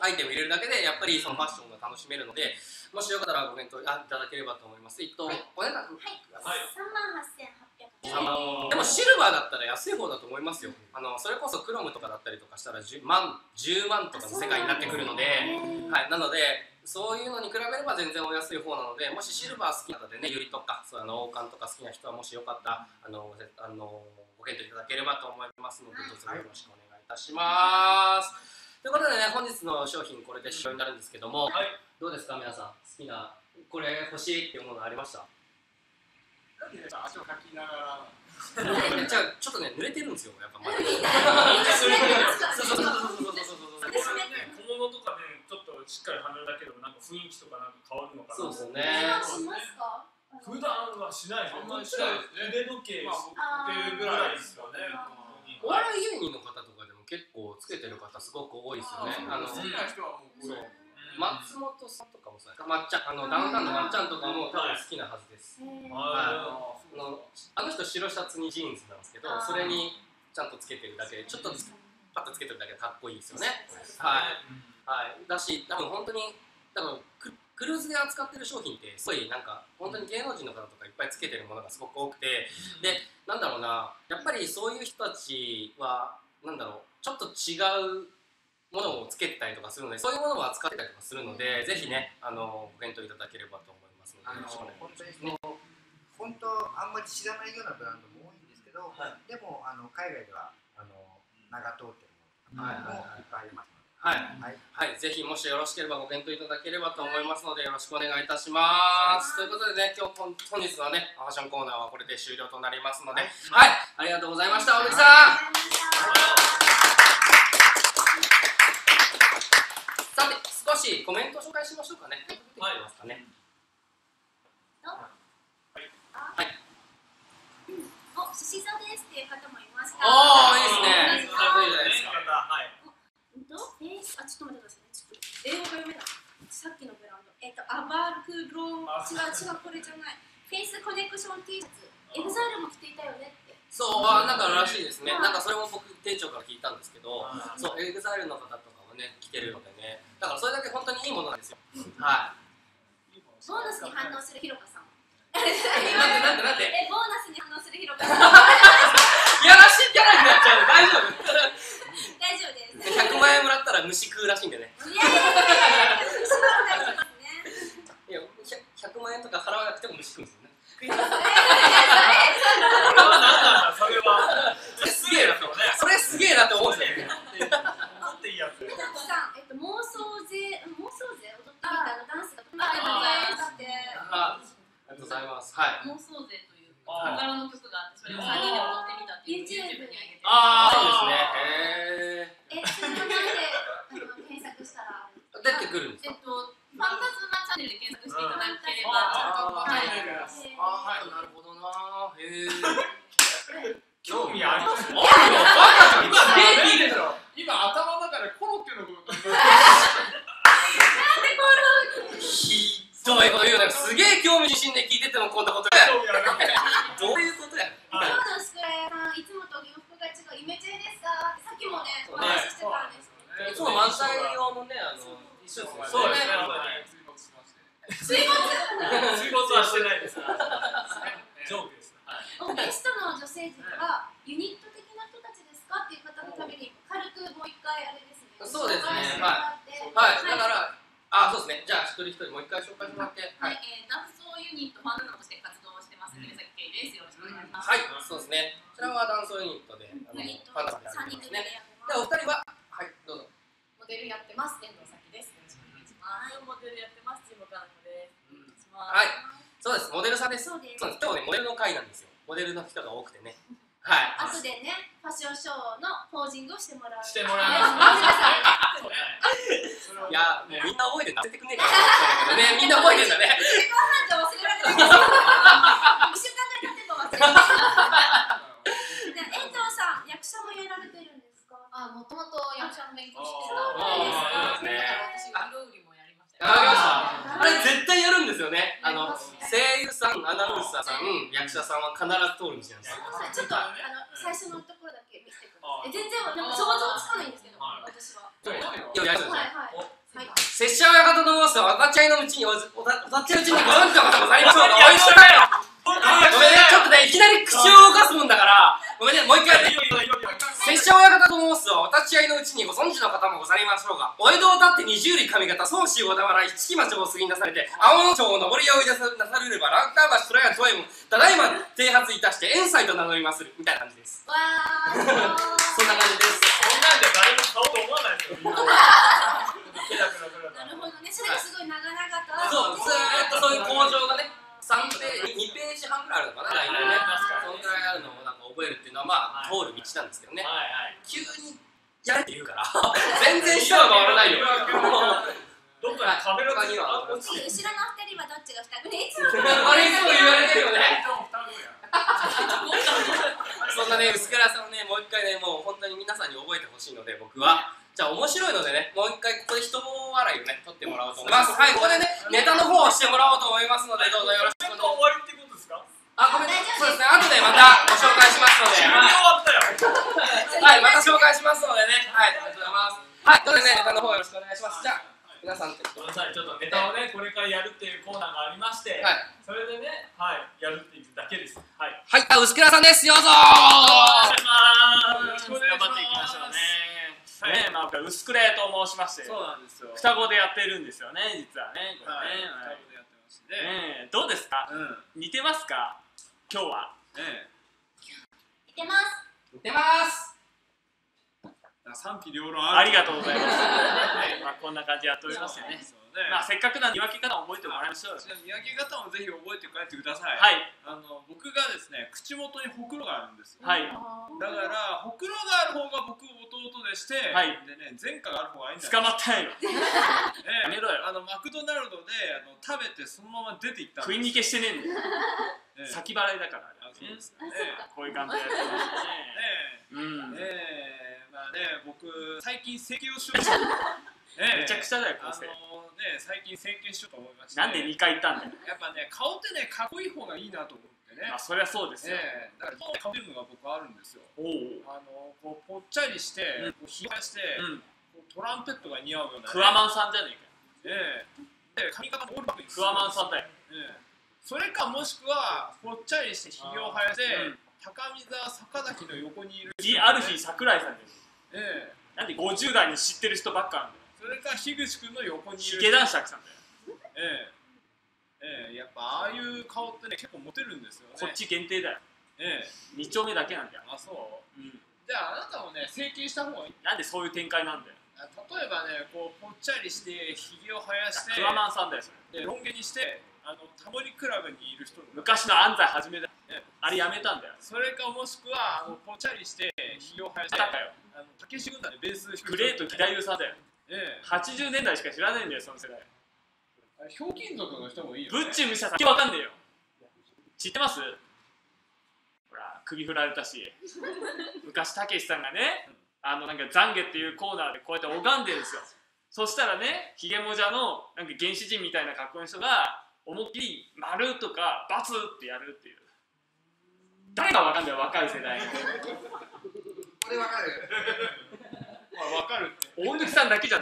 アイテム入れるだけでやっぱりそのファッションが楽しめるので、もしよかったらご検討いただければと思います。はい、お値段38,800円。でもシルバーだったら安い方だと思いますよ。それこそクロムとかだったりとかしたら10万とかの世界になってくるので、はい、なのでそういうのに比べれば全然お安い方なので、もしシルバー好きな方でね、ユリとかそう王冠とか好きな人はもしよかったらご検討いただければと思いますので、どうぞよろしくお願いします。いたしますということでね、本日の商品これで終了になるんですけども、はい、どうですか皆さん、好きなこれ欲しいっていうものありました？足をかきながらじゃあちょっとね、濡れてるんですよ、やっぱまだ小物とかね、ちょっとしっかりはめるだけでもなんか雰囲気とかなんか変わるのかな。そうですね、普段はしない、あんまりしないですね。腕時計っていうぐらいですよね。お笑い芸人の方とかでも結構つけてる方すごく多いですよね。好きな人はもうこれ松本さんとかもそうや、まっちゃん、ダウンタウンのまっちゃんとかも多分好きなはずです。あの人白シャツにジーンズなんですけど、それにちゃんとつけてるだけで、ちょっとパッとつけてるだけでかっこいいですよね。はい、だし多分本当に多分クルーズで扱ってる商品ってすごいなんか本当に芸能人の方とかいっぱいつけてるものがすごく多くて、でなんだろうな、やっぱりそういう人たちはなんだろう、ちょっと違うものをつけてたりとかするので、そういうものを扱ってたりとかするので、ぜひねご検討いただければと思いますので、よろしくお願いします。本当あんまり知らないようなブランドも多いんですけど、はい、でも海外では長東店もいっぱいあります。はい、ぜひもしよろしければご検討いただければと思いますので、よろしくお願いいたします。ということでね、今日本日のねファッションコーナーはこれで終了となりますので、はい、ありがとうございました、大貫さん。さて、少しコメント紹介しましょうかね。はい、お、しし座ですっていう方もいました。おー、いいですね。いいじゃないですか。ちょっと待ってくださいね。ちょっと英語が読めない。さっきのブランド。アバークローン。違う、これじゃない。フェイスコネクション T シャツ。EXILE も着ていたよねって。そう、なんからしいですね。なんかそれも僕、店長から聞いたんですけど、そう、EXILE の方とかもね、着てるのでね。だからそれだけ本当にいいものなんですよ。はい。ボーナスに反応するひろかさん。なんでボーナスに反応するひろかさん。いやらしいキャラになっちゃう。大丈夫大丈夫です。100万円もらったら虫食うらしいんでね。いや、100万円とか払わなくても虫食うんですよね。それはなんだ、それは。すげえなと思うね。それすげえなと思うんですよね。なんていいやつ。さん、妄想税踊ってみたのダンスがとても良くて。ありがとうございます。はい。妄想税という宝の曲があって、それを3人で踊ってみたっていう。YouTube に上げて。そうですね。出てくるんですか？ファンタズマチャンネルで検索していただければちゃんとわかるんです。はい、なるほどな。へえ。興味あります。あるよ。今ベイビーでしょ。今頭の中でコロッケのこと。なんでコロッケ？ひどいこと言うな。すげえ興味津々で聞いててもこんなこと。どういうことや。今日のスクエアいつもと洋服が違うイメチェンですか？さっきもねお話ししてたんです。いつも満載用のね一緒ですね。そうですね。水没はしてないです。ジョークです。ゲストの女性陣はユニット的な人たちですかっていう方のために軽くもう一回あれですね。そうですね。はい。だからそうですね。じゃあ一人一人もう一回紹介してもらって。はい。ダンスユニットマンダナとして活動してます。宮崎圭です。よろしくお願いします。はい。そうですね。こちらはダンスユニットでパンダさんですね。でお二人は。はい、どうぞ。モデルやってます、遠藤咲です。よろしくお願いします。モデルやってます、チームカナコです。はい、そうです、モデルさんです。そうです。今日ね、モデルの会なんですよ。モデルの人が多くてね。はい。後でね、ファッションショーのポージングをしてもらう。してもらう。いや、もうみんな覚えてなってくんねえかな。ね、みんな覚えてんだね。1週間半以上忘れられてる。1週間ぐらい経っても忘れ遠藤さん、役者もやられてるんですか？あ、もともと役者の勉強してた。そうですか。私、料理もやりました。あれ絶対やるんですよね。声優さん、アナウンサーさん、役者さんは必ず通る道なんです。ちょっと最初のところだけ見せてください。全然なんか想像つかないんですけど、私は。はい。拙者親方と申すと、分かち合いのうちにおたっちゃううちにご覧とかございましょうか。おいしそうだよ。ごめんね、ちょっとね、いきなり口を動かすもんだから、ごめんね、もう一回ね。拙者親方と申すと、おたっち合いのうちにご存知の方もございましょうか。お江戸を立って二十里上方、宗主小田原、一木町を過ぎなされて、青野町を上りを追い出されれば、ランター橋、虎屋、戸右衛門、ただいま停発いたして、遠斎と名乗りまする。みたいな感じです。わー。そんな感じです。そんなんで誰も買おうと思わないですよ。なるほどね、それがすごい長々とあって、そう、ずーっとそういう工場がね、3ページ、2ページ半くらいあるのかな、ラインのね、そのくらいあるのをなんか覚えるっていうのは、まあ、通る道なんですけどね、急にやれって言うから、全然人は回らないよ。どっかにカメラには、後ろの2人はどっちが双子で、いつも言われてるよね。そんなね、薄倉さんをね、もう一回ね、もう本当に皆さんに覚えてほしいので、僕は。じゃあ面白いのでね、もう一回ここで人笑いをね、撮ってもらおうと思います。はい、ここでね、ネタの方をしてもらおうと思いますので、どうぞよろしくお願いします。終わりってことですか？あ、ごめん、そうですね、後でまたご紹介しますので。終わったよ。はい、また紹介しますのでね。はい、ありがとうございます。はい、どうぞね、ネタの方よろしくお願いします。じゃあ、皆さんごめんなさい、ちょっとネタをね、これからやるっていうコーナーがありまして、それでね、はい、やるっていうだけです。はい、あ、薄倉さんです。ようぞー。よろしくお願いします。頑張っていきましょうね。ね、まあ、薄倉と申しまして、そうなんですよ。双子でやってるんですよね、実はね。はい、双子でやってましてね。どうですか？似てますか？今日は。似てます。似てます。賛否両論ある。ありがとうございます。まあ、こんな感じやっておりますよね。まあ、せっかくなんで見分け方を覚えてもらいましょう。見分け方もぜひ覚えて帰ってください。はい。僕がですね、口元にほくろがあるんですよ。はい。だから、ほくろがある方が僕弟でして、はい。でね、前科がある方がいいんだよ。捕まったよ。やめろよ。マクドナルドで、食べて、そのまま出ていった。食い逃げしてねえんだよ。先払いだから。そうですよね。こういう感じでやってましたね。うん。ね、僕最近整形をしようとめちゃくちゃだよ、ね、最近整形しようと思いまして、なんで2回行ったんだよ。やっぱね、顔ってね、かっこいい方がいいなと思ってね。あ、そりゃそうですよ。だから顔っていうのが僕あるんですよ。こうぽっちゃりして、ひげして、トランペットが似合うような。クワマンさんじゃねえかよ。で、髪型もオールバックにする。クワマンさんだよ。それか、もしくはぽっちゃりしてひげを生やして高見沢坂崎の横にいるある日、桜井さんです。なんで50代に知ってる人ばっかなんだよ。それか樋口君の横にいるヒゲ男爵さんだよ。やっぱああいう顔ってね、結構モテるんですよね。こっち限定だよ。2丁目だけなんだよ。あ、そう、うん、じゃああなたもね、整形した方がいい。なんでそういう展開なんだよ。例えばね、こうぽっちゃりしてひげを生やしてクワマンさんだよ。それでロン毛にしてタモリクラブにいる人、昔の安西はじめだよ。あれやめたんだよ。それか、もしくはぽっちゃりしてひげを生やしてたけし軍団でベースグレート義太夫さんだよ。80年代しか知らないんだよ、その世代。ひょうきん族の人もいいよ。ブッチムシャさんわかんねえよ。知ってます？ほら、首振られたし。昔たけしさんがね、なんか懺悔っていうコーナーでこうやって拝んでるんですよ。そしたらね、ひげもじゃのなんか原始人みたいな格好の人が思いっきり丸とかバツってやるっていう。誰がわかんないよ、若い世代。これわかる。わかるって。大貫さんだけじゃ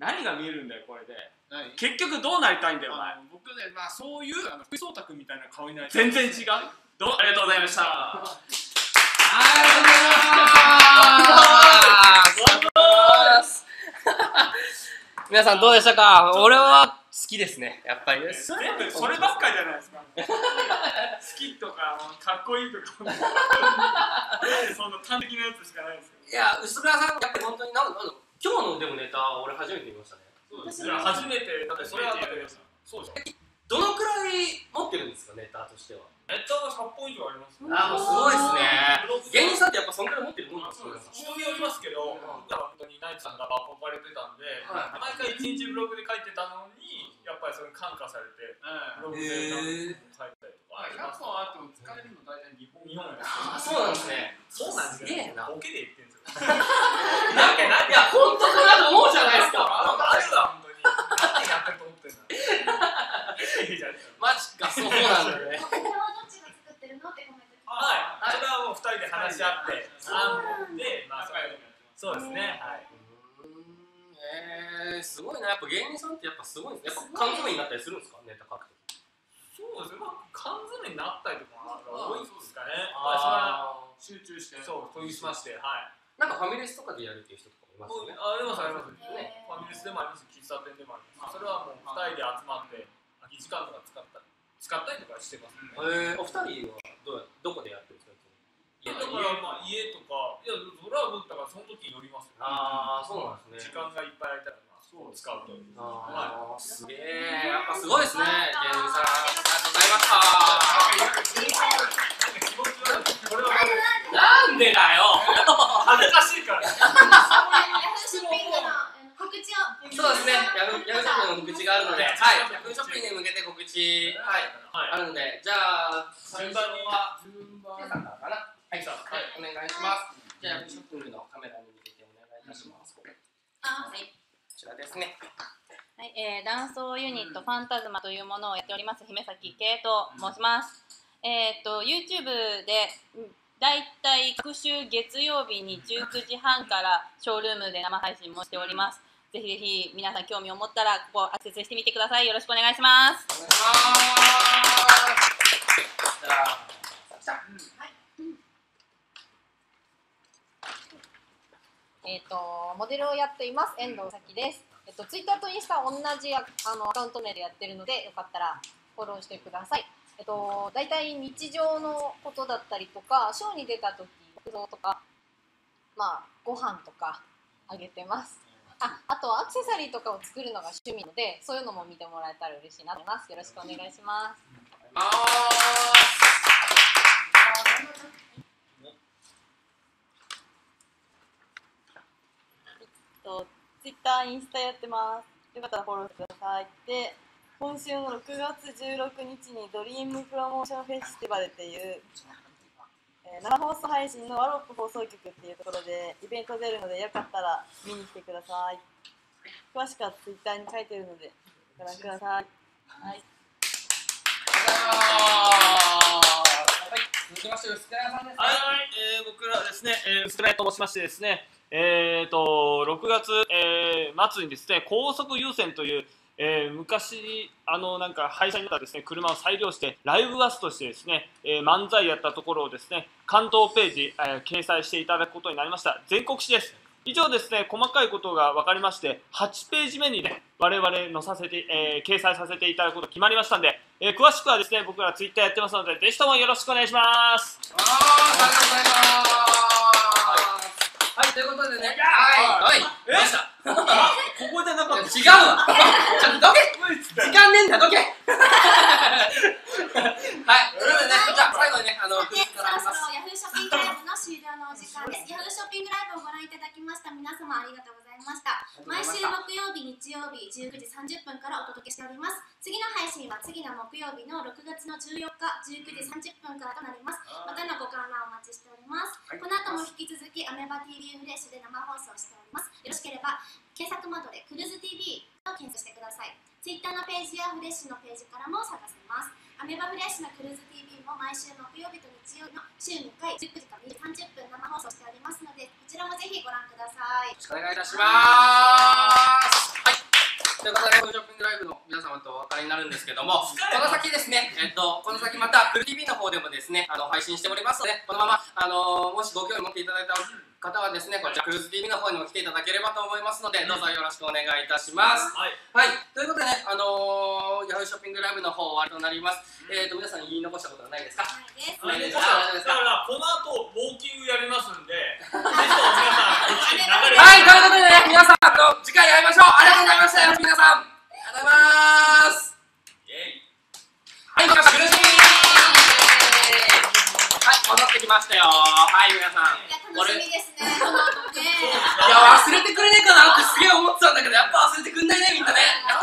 ない。何が見えるんだよ、これで。結局どうなりたいんだよ、お前。僕ね、まあそういう福井聡太君みたいな顔になりたい。全然違う。どうもありがとうございました。ありがとうございます。皆さんどうでしたか？俺は。好きですね、やっぱり。全部そればっかじゃないですか。好きとか、かっこいいとか、そんな端的なやつしかないですけど。いや、薄倉さん、やっぱり本当に、今日のでもネタ、俺初めて見ましたね。そうですね。初めて、だってそれはやってみました。そうですね。どのくらい持ってってるんですか、ネタとしては。ネタは100本以上ありますね。ああ、もうすごいですね。芸人さんってやっぱそんくらい持ってるもんなんですか。人によりますけど、僕らは本当にナイツさんが憧れてたんで、毎回1日ブログで書いてたのに、やっぱりそれ感化されて、ブログで書いたりとか。100本あっても使えるの大体2本です。あ、そうなんですね。そうなんですね。ボケで言ってるんですよ。なんかなんか本当だと思うじゃないですか。あのナイツさん本当に何やったと思ってんだ。マジか、そうなんだね。これはどっちが作ってるのって褒めてください。はい、それはもう2人で話し合って3本で、まあそうですね。はい、すごいな。やっぱ芸人さんってやっぱすごいですね。やっぱ缶詰になったりするんですか、ネタ書くとき。そうですね、まあ缶詰になったりとか多いですかね。ああ、集中してそう研ぎ澄まして。はい、なんかファミレスとかでやるっていう人とかいますね。ありますありますね。ファミレスでもあります、喫茶店でもあります。それはもう2人で集まって2時間とか使ったりとかしてますね。お二人はどこでやってるんですか。家とか、まあ家とか、いや、それは僕だからその時によりますよね。ああ、そうなんですね。時間がいっぱい空いたらまあそう使うという。ああ、すげえ、やっぱすごいですね。芸人さん、ありがとうございました。これはなんでだよ。恥ずかしいから。そうですね、ヤフーショッピングの告知があるので、ヤフーショッピングに向けて告知あるので、じゃあ、順番は、皆さんからかな、はい、お願いします。じゃあ、ヤフーショッピングのカメラに向けてお願いいたします。はい、こちらですね。はい、ダンソーユニット、ファンタズマというものをやっております、姫崎圭と申します。YouTube で、だいたい各週月曜日に19時半からショールームで生配信もしております。ぜひぜひ皆さん興味を持ったらここアクセスしてみてください。よろしくお願いします。お願いします。じゃあ、モデルをやっています遠藤咲です。Twitter とインスタ同じアカウント名でやってるのでよかったらフォローしてください。だいたい日常のことだったりとか、ショーに出た時とか、まあご飯とかあげてます。あとアクセサリーとかを作るのが趣味ので、そういうのも見てもらえたら嬉しいなと思います。よろしくお願いします。Twitter、インスタやってます。よかったらフォローしてください。で、今週の6月16日にドリームプロモーションフェスティバルっていう。生放送配信のワロップ放送局っていうところでイベント出るので、よかったら見に来てください。詳しくはツイッターに書いてるのでご覧ください。はい。続きまして、薄倉さんですね。はい、僕らですね、薄倉と申しましてですね、6月、末にですね、高速優先という、昔なんか廃車になったですね車を再利用してライブバスとしてですね、漫才やったところをですね関東ページ、掲載していただくことになりました。全国紙です。以上ですね、細かいことが分かりまして、8ページ目にね我々のさせて、掲載させていただくこと決まりましたんで、詳しくはですね僕らツイッターやってますので、ぜひともよろしくお願いします。ありがとうございます。はい、ということでね、はい、どうした？ここじゃなかった。違うわ。ちょっとどけ。時間ねえんだ、どけ。はい、ということでね、じゃあ最後にね、そろそろヤフーショッピングライブの終了のお時間です。ヤフーショッピングライブをご覧いただきました皆様、ありがとうございました。毎週木曜日、日曜日19時30分からお届けしております。次の配信は次の木曜日の6月の14日19時30分からとなります。またのご観覧お待ちしております。この後も引き続きアメバ TVフレッシュで生放送しております。よろしければ検索窓でクルーズ TV を検索してください。ツイッターのページやフレッシュのページからも探せます。アメバフレッシュのクルーズ TV も毎週木曜日と日曜日の週2回19時から30分生放送しておりますので、こちらもぜひご覧ください。よろしくお願いいたします。はい。ということで、ヤフーショッピングライブの皆様とお別れになるんですけども、この先またクル TV の方でもですね、配信しておりますので、このままもしご興味持っていただいた方はですね、こちらクルーズ TV の方にも来ていただければと思いますので、どうぞよろしくお願いいたします。はい、はい、ということでね、ヤフーショッピングライブの方終わりとなります。皆さん言い残したことはないですか？ないです。だからこの後ウォーキングやりますんで、ぜひ皆さんこっちに流れ。はい、ということでね、皆さん次回会いましょう。ありがとうございました。皆さんありがとうございます。イエイ。はい、したよ。はい、皆さん。楽しみですね。いや、忘れてくれねえかなってすげえ思ってたんだけど、やっぱ忘れてくんないね、みんなね。役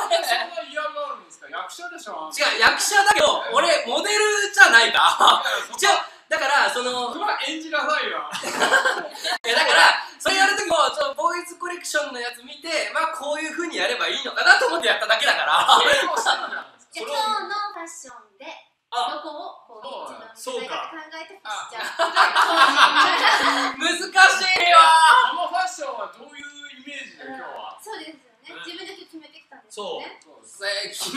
者でしょ。違う、役者だけど、俺、モデルじゃないか。一応、だから、その。演じなさいよ。いや、だから、それやるときも、ちょっとボーイズコレクションのやつ見て、まあ、こういう風にやればいいのかなと思ってやっただけだから。じゃ、今日のファッションで。どこをこう一番考えてファッション。難しいわ。このファッションはどういうイメージで今日は。そうですよね。自分で決めてきたんですよね。そう。決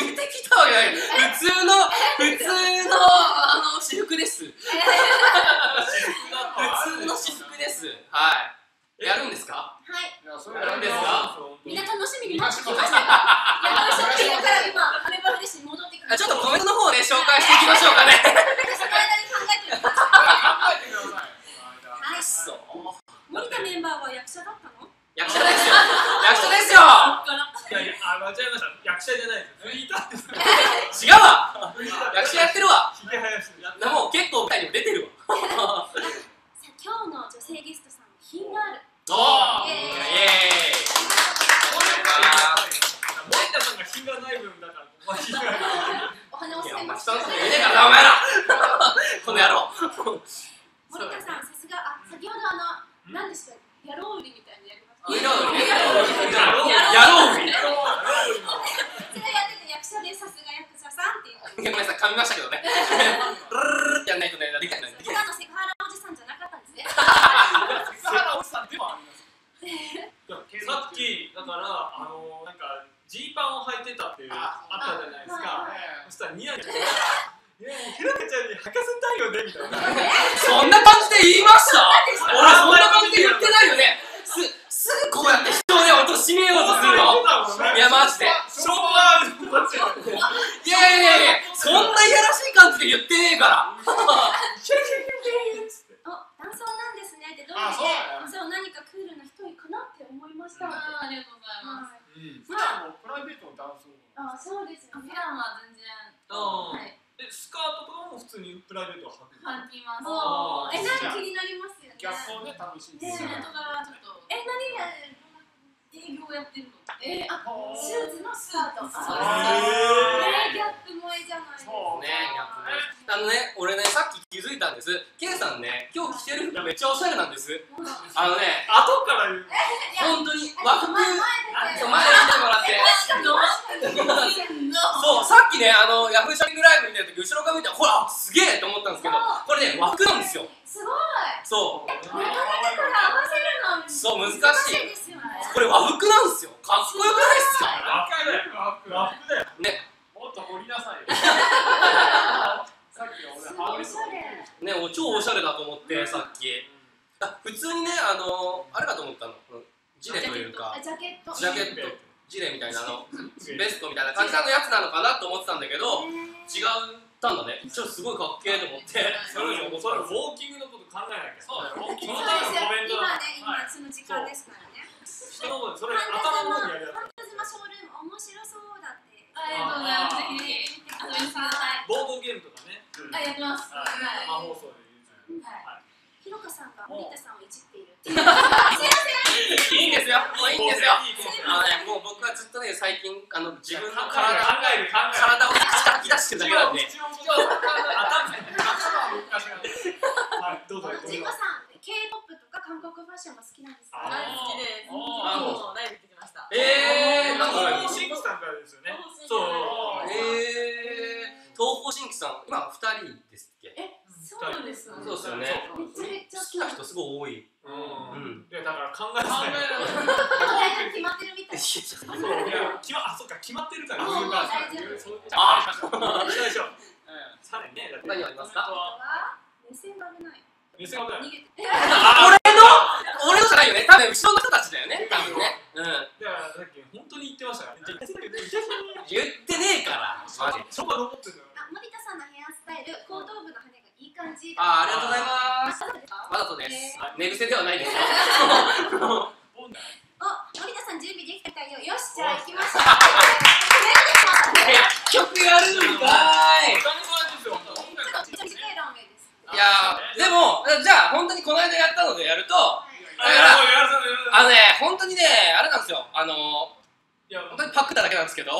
めてきたわよ。普通の私服です。普通の私服です。はい。やるんですか。はい。やるんですか。みんな楽しみに待ってきました。楽しみだから今アメバフレシに戻ってくる。ちょっとコメントの方で紹介していきましょうかね。私の間に考えてる。はい。そう。森田メンバーは役者だったの？役者ですよ。役者ですよ。間違えました。役者じゃないです。違うわ。役者やってるわ。でも結構舞台にも出てるわ。今日の女性ゲストさん品がある。おー、イエーイ。森田さんが品がない分だからお前らこの野郎。森田さん、さすが。先ほど何でしたっけ、やろう売りみたいなやりました。やろう売り。それやってて役者でさすが役者さんっていう。ごめんなさい、噛みましたけどね。やんないとね、できない。ただのセクハラおじさんじゃなかったんですね。さっきだからなんかジーパンを履いてたっていうあったじゃないですか。そしたらニヤニヤして「いやひろかちゃんに履かせたいよね」みたいな。そんな感じで言いました。俺はそんな感じで言ってないよね。すぐこうやって人をね落としめようとするの。いやマジでいやいやいやそんないやらしい感じで言ってねえから何かクールな人かなって思いました。ありがとうございます。普段もプライベートのダンスを。あ、そうですね。普段は全然。はい。でスカートとかも普通にプライベートは履く。履きます。え、なんか気になりますよね。ギャップをね楽しんで。仕事がちょっと。え、何が営業やってるの？あ、シューズのスカート。ギャップ萌えじゃないですか。そうね、ギャップね。あのね、俺ね、さっき気づいたんです。ケイさんね、今日着てる服めっちゃおしゃれなんです。あのね、後から言う。本当に、枠前で見てもらって。そう、さっきね、ヤフーショッピングライブみたいな時、後ろから見て、ほら、すげえと思ったんですけど、これね、枠なんですよ。すごい。そう。なかなかこれ合わせるの。そう、難しい。これ和服なんですよ。かっこよくないですか。和服だよ。ね。もっと掘りなさいよ。ね、超おしゃれだと思って、さっき。普通にね、あれかと思ったの、ジレというか、ジャケット、ジレみたいなベストみたいな感じのやつなのかなと思ってたんだけど、違ったんだね。ちょっとすごいかっけえと思って。それウォーキングのこと考えなきゃ。そうですよ。今その時間ですからね。それ頭の方にやるやつ。半島ショールーム面白そうだって。ありがとうございます。ボードゲームとかね。あ、やってます。生放送で言う。はい。ひろかさんが森田さんをいじっている。いいんですよ。もういいんですよ。もう僕はずっとね、最近自分の体を引き出してるだけなんで。はい、どうぞ。ジコさん、K-POP とか韓国ファッションも好きなんですか？大好きです。もうライブ行ってきました。東方神起さんからですよね。そう。東方神起さん、今2人ですっけ？え、そうですね。そうですよね。好きな人すごい多い。うん。いやだから考えない。決まってるみたい。あ、そうか決まってるから。あ、大丈夫。さらにね、何ありますか？目線が危ない。目線が危ない。俺のじゃないよね。多分後ろの人たちだよね。多分ね。うん。だからさっき本当に言ってましたから。言ってねえから。そこは残ってる。森田さんのヘアスタイル、後頭部の羽がいい感じ。ありがとうございます。わざとです。寝癖ではないですよ。お、森田さん準備できたよ。よし、じゃあ行きましょう。結局やるのかい。お金もあるんですよ。ちょっと短いランウェイです。いやー、でも、じゃあ、本当にこの間やったのでやると、だから、本当にね、あれなんですよ、本当にパックただけなんですけど、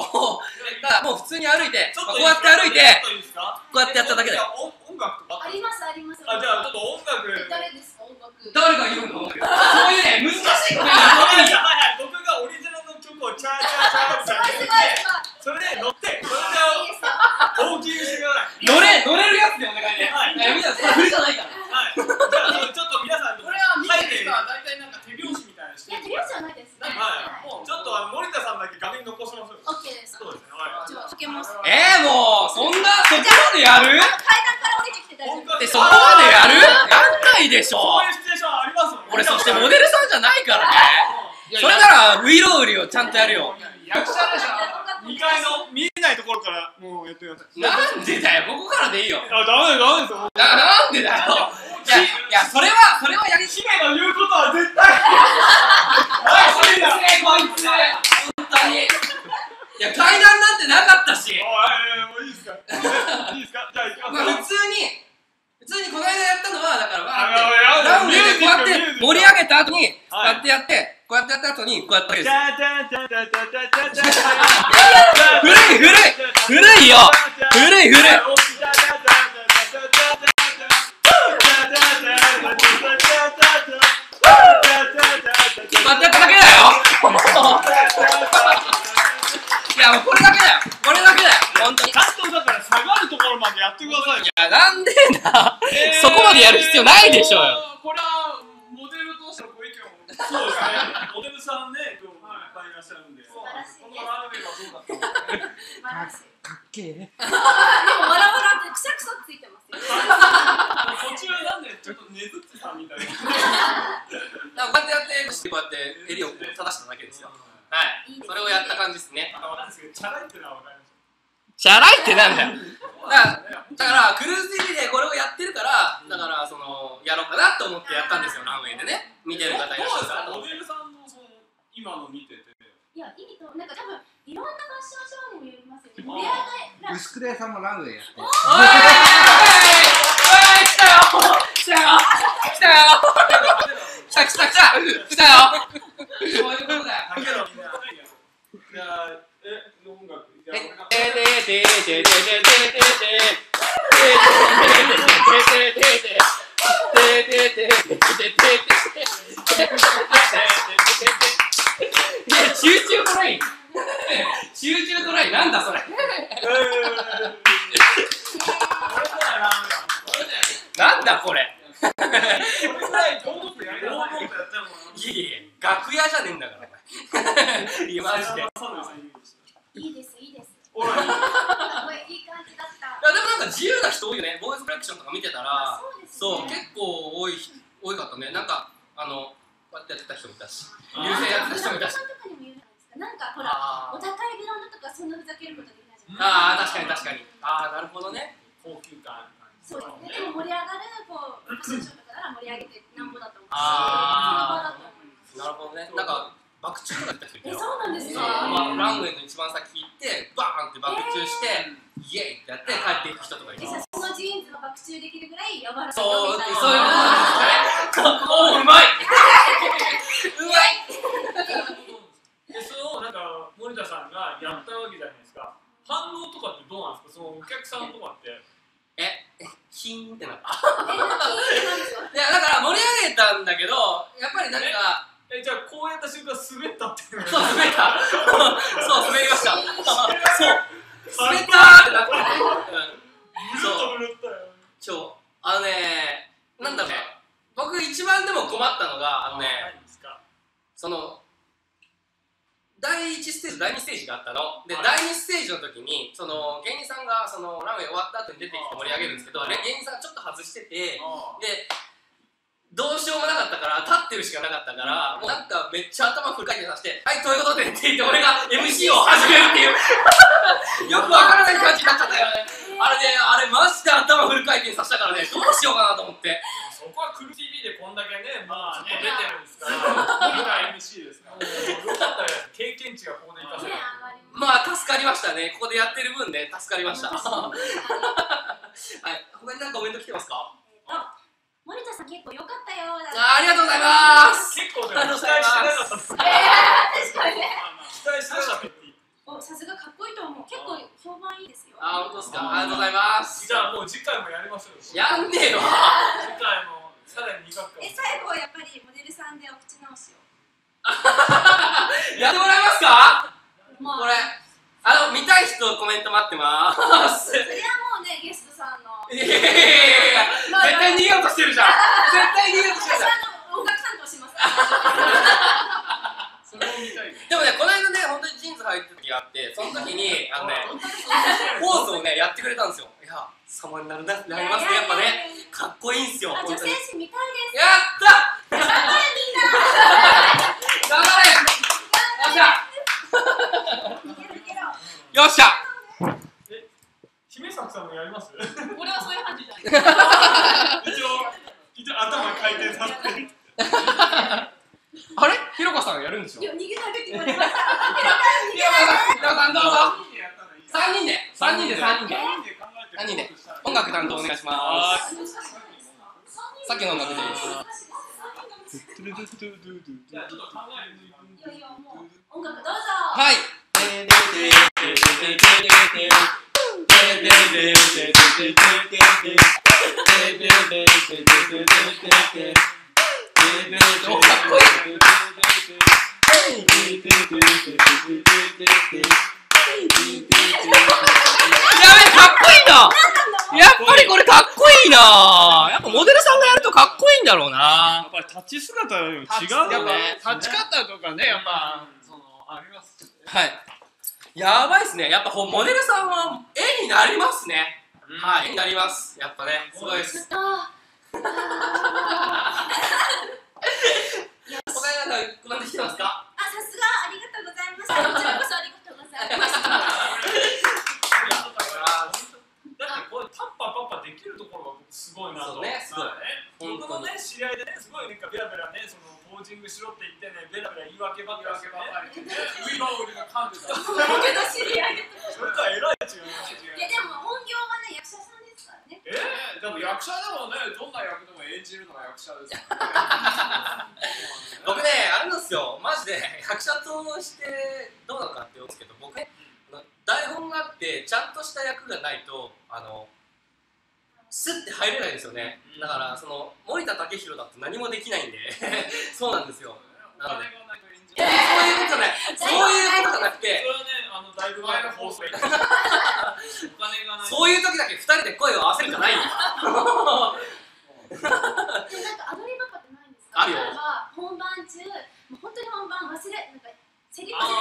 ただもう普通に歩いて、こうやって歩いて、こうやってやっただけで。音楽とかあります、あります。あ、じゃあ、ちょっと音楽。誰ですか、音楽。誰が言うの？そういうね、難しいこと言うの。僕がオリジナルの曲をチャーチャーチャーってそれで乗って、それで大きいしてください。乗れるやつでお願いね。みんな、振りじゃないから。じゃあ、ちょっと皆さん、これは見てる人は大体なんか手拍子みたいなして。手拍子はないです。ちょっと森田さんだけ画面残します。オッケーです。そうですね。じゃあ、かけます。もうそんなそこまでやる？階段から降りてきて大丈夫。でそこまでやる？やんないでしょ。そういうシチュエーションありますもんね。俺そしてモデルさんじゃないからね。それならウイロウリをちゃんとやるよ。役者でしょ。2階の見えないところからもうやってください。なんでだよ。ここからでいいよ。あ、ダメだよ、ダメですよ。なんでだよ。いやそれはやり姫の言うことは絶対。いや、階段なんてなかったし。もういいですか。いいですか。じゃあ行きます。普通にこの間やったのはだからラウンドでこうやって盛り上げた後にこうやってやってこうやってやった後にこうやって。古いよ。古い。やっただけだよ。いや、これだけだよ、本当に。ちゃんとだから下がるところまでやってくださいよ。いや、なんでな、そこまでやる必要ないでしょうよ。これはモデルとしてのご意見を。そうですね、モデルさんね、今日もいっぱいいらっしゃるんで。このラーメンはどうだったの？かっけえね。でも、わらわらってくしゃくしゃついてますよ。途中なんで、ちょっとねずってたみたいな。こうやってやって、こうやって襟を正しただけですよ。はい、それをやった感じですね。チャラいってのは分かりました。チャラいってなんだよ。だからクルーズリレーでこれをやってるから、だからそのやろうかなと思ってやったんですよ、ランウェイでね。見てる方いらっしゃるから。モデルさんのその今の見てて。いや、意味となんか多分いろんなファッションショーにもよりますよね。盛り上がり。ウスクレイさんもランウェイやって。おーい、来たよ。来たよ。そういうことだよ。じゃあ、音楽。集中トライなんだそれ。なんだこれ。楽屋じゃねえんだから。いまして。いいです。これいい感じだった。でもなんか自由な人多いよね。ボーイズコレクションとか見てたら、そう結構多かったね。なんかこうやってやってた人もいたし、優先やってた人もいたし。なんかほらお高いブランドとかそんなふざけることできないじゃない。ああ、確かに。ああ、なるほどね。高級感。そうですね。でも盛り上がるこうファッションショーとかなら盛り上げてなんぼだと思う。ああ。なるほどね。なんかバク宙だった人いたよ。そうなんですね。ランウェイの一番先行ってバーンってバク宙してイエイってやって帰っていく人とかいる。そのジーンズがバク宙できるぐらいやばらかい。そういうことなんですかね。おうまい。でそれをなんか森田さんがやったわけじゃないですか。反応とかってどうなんですか。そのお客さんとかって。キーンってなった。いやだから盛り上げたんだけどやっぱりなんか。じゃあこうやった瞬間滑ったっていう。そう滑った。そう滑りました。そう滑ったってなって。そう。超なんだろうね。僕一番でも困ったのがその第1ステージ第2ステージがあったの。で第2ステージの時にその芸人さんがそのランウェイ終わった後に出てきて盛り上げるんですけど、芸人さんちょっと外しててで。どうしようもなかったから、立ってるしかなかったから、もうなんかめっちゃ頭フル回転させて、はい、ということでって言って、俺が MC を始めるっていう、よくわからない感じになっちゃったよね。あれ、マジで頭フル回転させたからね、どうしようかなと思って。そこはクルー TV でこんだけね、まあ、出てるんですから、みんな MC ですから、よかったよ、経験値がここでいたから。まあ、助かりましたね、ここでやってる分ね、助かりました。はい、他になんかコメント来てますか？ような。ありがとうございます。結構でも期待してなかった。確かにね。お、さすがかっこいいと思う。結構評判いいですよ。あ、本当ですか。ありがとうございます。じゃあもう次回もやりましょう。やんねえよ。次回もさらに2学科。え、最後はやっぱりモデルさんでお口直しを。やってもらえますか？これ。見たい人コメント待ってまーす。それはもうね、ゲストさんの。いやいやいや、絶対逃げようとしてるじゃん。絶対逃げようとしてるじゃん。音楽担当します。それも見たい。でもね、この間ね、本当にジーンズ履いてる時があって、その時にポーズをね、やってくれたんですよ。いや、様になるな、なりますね、やっぱね。かっこいいんですよ。女性誌見たいです。やった。頑張れみんな。頑張れ。よっしゃ。よっしゃ。え、姫作さんもやります？俺はそういう感じじゃない。一応頭回転させて。あれ、ひろこさんがやるんでしょ？いや、逃げないって言われました。ひろこさんどうぞ。3人で音楽担当お願いします。さっきの音楽でいいです。じゃあちょっと考える時間。いやいや、もう音楽どうぞ。はい。やっぱりこれかっこいいな。やっぱモデルさんがやるとかっこいいんだろうな。やっぱり立ち姿より違うね。立ち方とかね、やっぱありますね。はい。やばいっすね。やっぱモデルさんは絵になりますね。はい、絵になります。やっぱね、すごいです。この間コメント来てますか？あ、さすがありがとうございました。こちらこそありがとうございました。だってこれタッパーパッパできるところがすごいなと。僕のね、知り合いでね、すごいなんかベラベラね、そのポージングしろって言ってね、ベラベラ言い訳ばっかりしてね、ウィロールが噛んでた。僕の知り合いで。それとはえらい違います。いやでも本業がね、役者さんですからね。でも役者でもね、どんな役でも演じるのが役者ですからね。僕ね、あれなんですよ、マジで役者としてどうなのかって言うんですけど、僕ね、台本があってちゃんとした役がないとスッて入れないんですよね。だからその森田武宏だと何もできないんでそうなんですよ。なのでそういうことじゃない、そういうことじゃなくて、だいぶ前の放送でそういう時だけ2人で声を合わせるんじゃないんですアドリブとかってないんですか？あるよ。本番中、本当に本番忘れなんかセリフ忘れ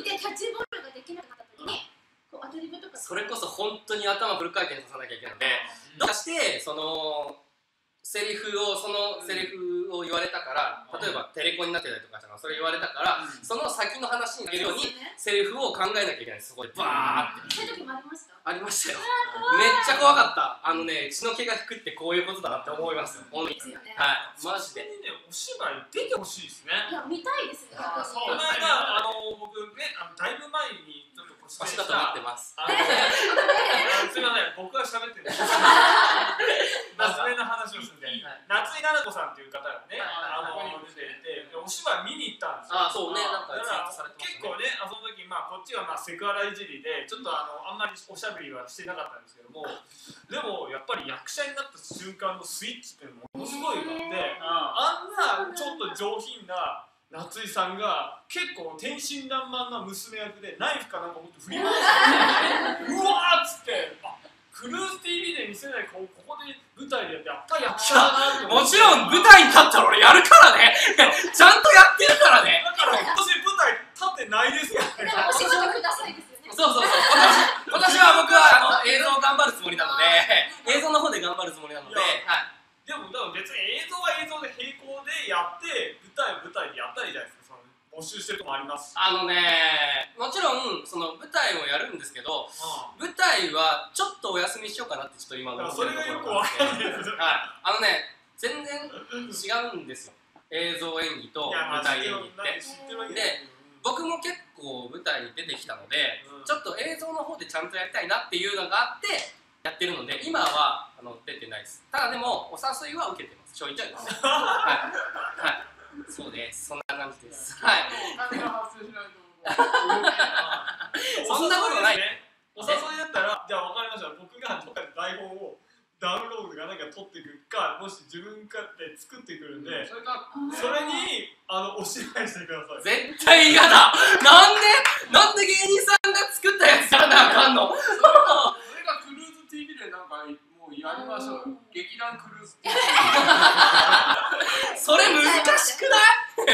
てしまって、いてキャッチボールができなかった時に、こうアドリブとかそれこそ本当に頭フル回転させなきゃいけないので、どうしてそのセリフを言われたから、例えばテレコになってたりとかしたの、それ言われたから、その先の話になるようにセリフを考えなきゃいけないんです。そこでバーって。そういう時もありました。ありましたよ。めっちゃ怖かった。血の気が引くってこういうことだなって思いますよ。本当に。はい。マジで。お芝居出てほしいですね。いや、見たいですね。この間僕ね、だいぶ前にちょっと腰掛けた。待ってます。すみません、僕が喋ってる。夏目の話をするんで、夏井菜々子さんっていう方がね、出ていて、お芝居見に行ったんですよ。あ、そうね。結構ね、その時こっちはセクハラいじりで、ちょっとあんまりおしゃべりはしてなかったんですけども、でもやっぱり役者になった瞬間のスイッチってものすごいので、あんなちょっと上品な夏井さんが結構天真爛漫な娘役でナイフかなんか持って振り回して、うわーっつって。クルーズ TV で見せない顔をここで舞台でやって、やっぱり役者だなって。もちろん舞台に立ったら俺やるからねちゃんとやってるからね。だから私舞台立ってないですよね。お仕事くださいですよね。そうそうそう、私は僕は映像を頑張るつもりなので、映像の方で頑張るつもりなので、でも別に映像は映像で並行でやって舞台は舞台でやったりじゃないですか。募集してるとこもあります。もちろんその舞台もやるんですけど、舞台はちょっとお休みしようかなってちょっと今思ってるところなんですけど、全然違うんですよ。映像演技と舞台演技って。で、僕も結構舞台に出てきたので、ちょっと映像の方でちゃんとやりたいなっていうのがあって、やってるので、今は出てないです。ただでもお誘いは受けてます。ちょいちょいです。はい。はい。そうです。そんな感じです。はい。そんなことないね。お誘いだったら、じゃあ分かりました。僕がどっかで台本をダウンロードがなんか取ってくるか、もし自分かって作ってくるんで、それか、それにお支配してください。絶対嫌だ。なんで芸人さんが作ったやつやらなあかんの。それがクルーズ TV でなんかもうやりましょう。劇団クルーズ TV。それ難しくな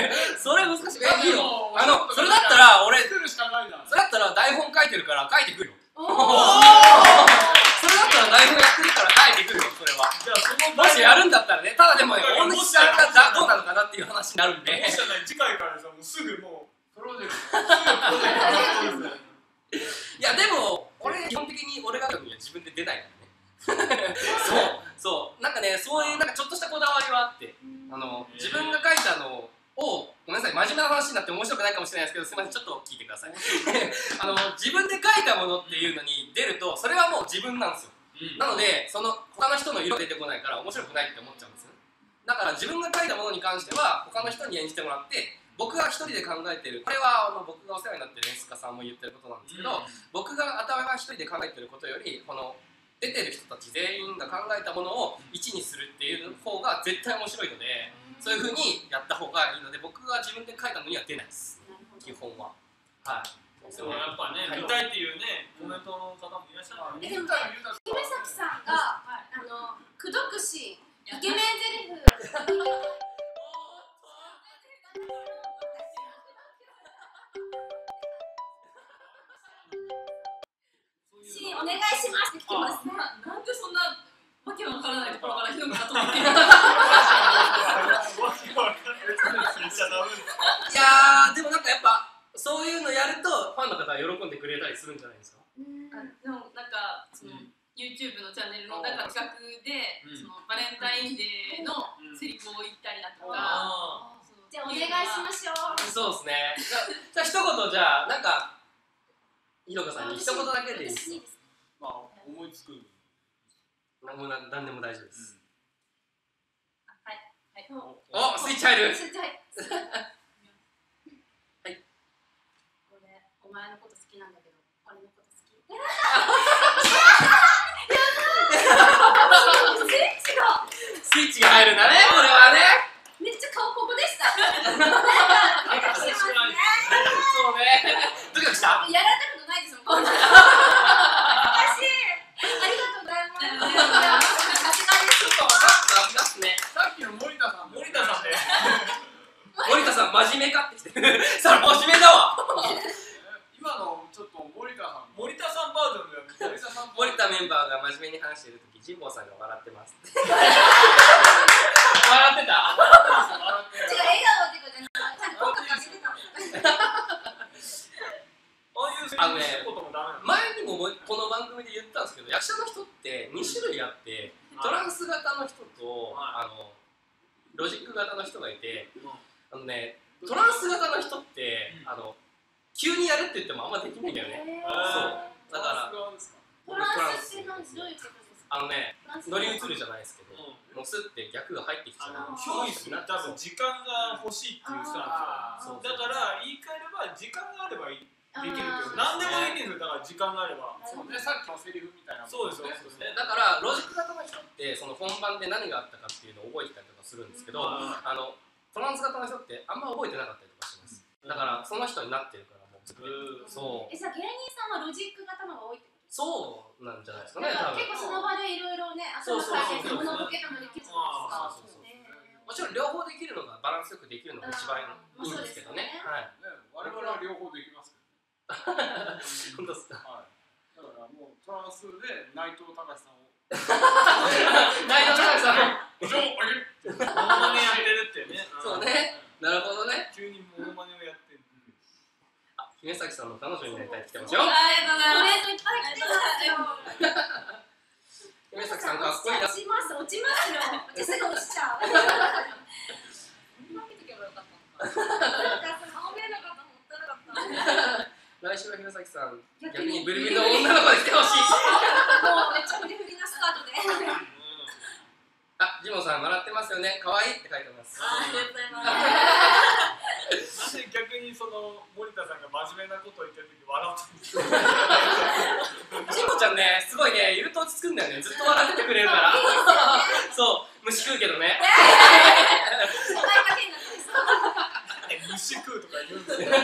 い？それ難しくないよ。それだったら俺、それだったら台本書いてるから書いてくるよ。それだったら台本やってるから書いてくるよ、それは。もしやるんだったらね、ただでもね、大西さんがどうなのかなっていう話になるんで。次回からさ、もうすぐもう、プロジェクト。いや、でも、俺、基本的に俺が書くには自分で出ないからね。そう、なんかね、そういう、なんかちょっとしたこだわりはあって、自分が書いたのを、ごめんなさい、真面目な話になって面白くないかもしれないですけど、すみません、ちょっと聞いてください。自分で書いたものっていうのに出ると、それはもう自分なんですよ。なので、その他の人の色出てこないから面白くないって思っちゃうんですよ。だから自分が書いたものに関しては他の人に演じてもらって、僕が一人で考えてる、これは僕がお世話になってる演出家さんも言ってることなんですけど、僕が頭が一人で考えてることより、この出てる人たち全員が考えたものを一にするっていう方が絶対面白いので、そういう風にやった方がいいので、僕が自分で書いたのには出ないです、基本は。はい。でもやっぱね、見たいっていうね、コメントの方もいらっしゃる。でも、姫崎さんが口説くシーン、イケメンゼリフ。シーンお願いしますって来てます。なんでそんなわけわからないところからひどくなと思って。いやー、でもなんかやっぱ。そういうのやるとファンの方は喜んでくれたりするんじゃないですか。でもなんかその YouTube のチャンネルのなんか企画で、そのバレンタインデーのセリフを言ったりだとか、じゃあお願いしましょう。そうですね。じゃあ一言、じゃあなんかひろかさんに一言だけでいいですか。まあ思いつく。何でも大丈夫です。はい。おスイッチ入る。お前のこと好きなんだけど、俺のこと好き。やばい。スイッチが入るんだね、これはね。めっちゃ顔ここでした。なんかやらしてますね。そうね。どうした？やられたことないですもん。私、ありがとうございます。さすがです。ちょっとわかりますね。さっきの森田さんね。森田さん真面目かってきてる。それ真面目だわ。今のちょっと森田さんバージョンだよね。森田メンバーが真面目に話しているとき、神保さんが笑ってます。笑ってた。違う、笑顔ってことじゃない。ちゃんと声かけてた。あのね、前にもこの番組で言ったんですけど、役者の人って2種類あって、トランス型の人とロジック型の人がいて、ね、トランス型の人って急にやるって言ってもあんまできないんだよね。そう。だからトランスってどういうことですか？乗り移るじゃないですけど、乗すって逆が入ってきちゃう。憑依する。多分時間が欲しいっていうさ、だから言い換えれば時間があればいい。できるけど、何でもできるんだから時間があれば。そうね。さっきのセリフみたいな。そうですよね。だからロジック型の人ってその本番で何があったかっていうのを覚えてたりとかするんですけど、トランス型の人ってあんま覚えてなかったりとかします。だからその人になってるから。そう。じゃあ芸人さんはロジック型のが多いってこと？そうなんじゃないですかね。結構その場でいろいろね、頭の回転、物ボケとかできるじゃないですか。もちろん両方できるのがバランスよくできるのが一番いいんですけどね。はい。我々は両方できますけどね。本当ですか？はい。だからもうトランスで内藤隆さんを。内藤隆さん。お嬢あげる。モノマネやれるってね。そうね。なるほどね。急にモノマネをやって。姫崎さんの彼女になりたいって来てますよ。ありがとうございます。コメントいっぱい来てますよ。姫崎さんかっこいいな。落ちます落ちますよ。すぐ落ちちゃう。こんな見とけばよかったのか。顔見えなかったもったいなかった。来週は姫崎さん逆にブルブルの女の子で来てほしい。もうめっちゃフリフリ。藤さん笑ってますよね、可愛いって書いてます。ありがとうございます。なんで逆にその森田さんが真面目なことを言ってる時笑ってるんですよ。しんこちゃんね、すごいね、いると落ち着くんだよね。ずっと笑っててくれるから。そう、虫食うけどね。虫食うとか言うんですよ。そ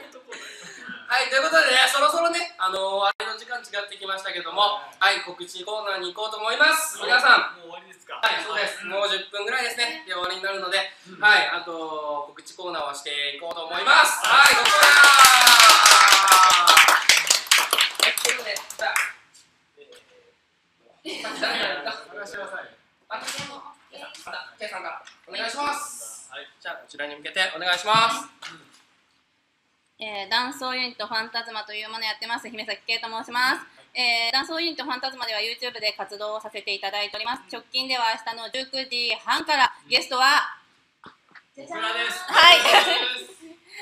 ういうところだよ。はい、ということでね、そろそろね、あれの時間違ってきましたけども、はい、告知コーナーに行こうと思います。皆さん、もう終わりですか？はい、そうです。もう10分ぐらいですね。で、終わりになるので、はい、あと告知コーナーをしていこうと思います。はい、ここで。ケイさんからお願いします。はい、じゃあこちらに向けてお願いします。ダンスユニットファンタズマというものをやってます姫崎圭と申します。ダンスユニットファンタズマでは YouTube で活動をさせていただいております。直近では明日の19時半からゲストはこちらです。はい。よろ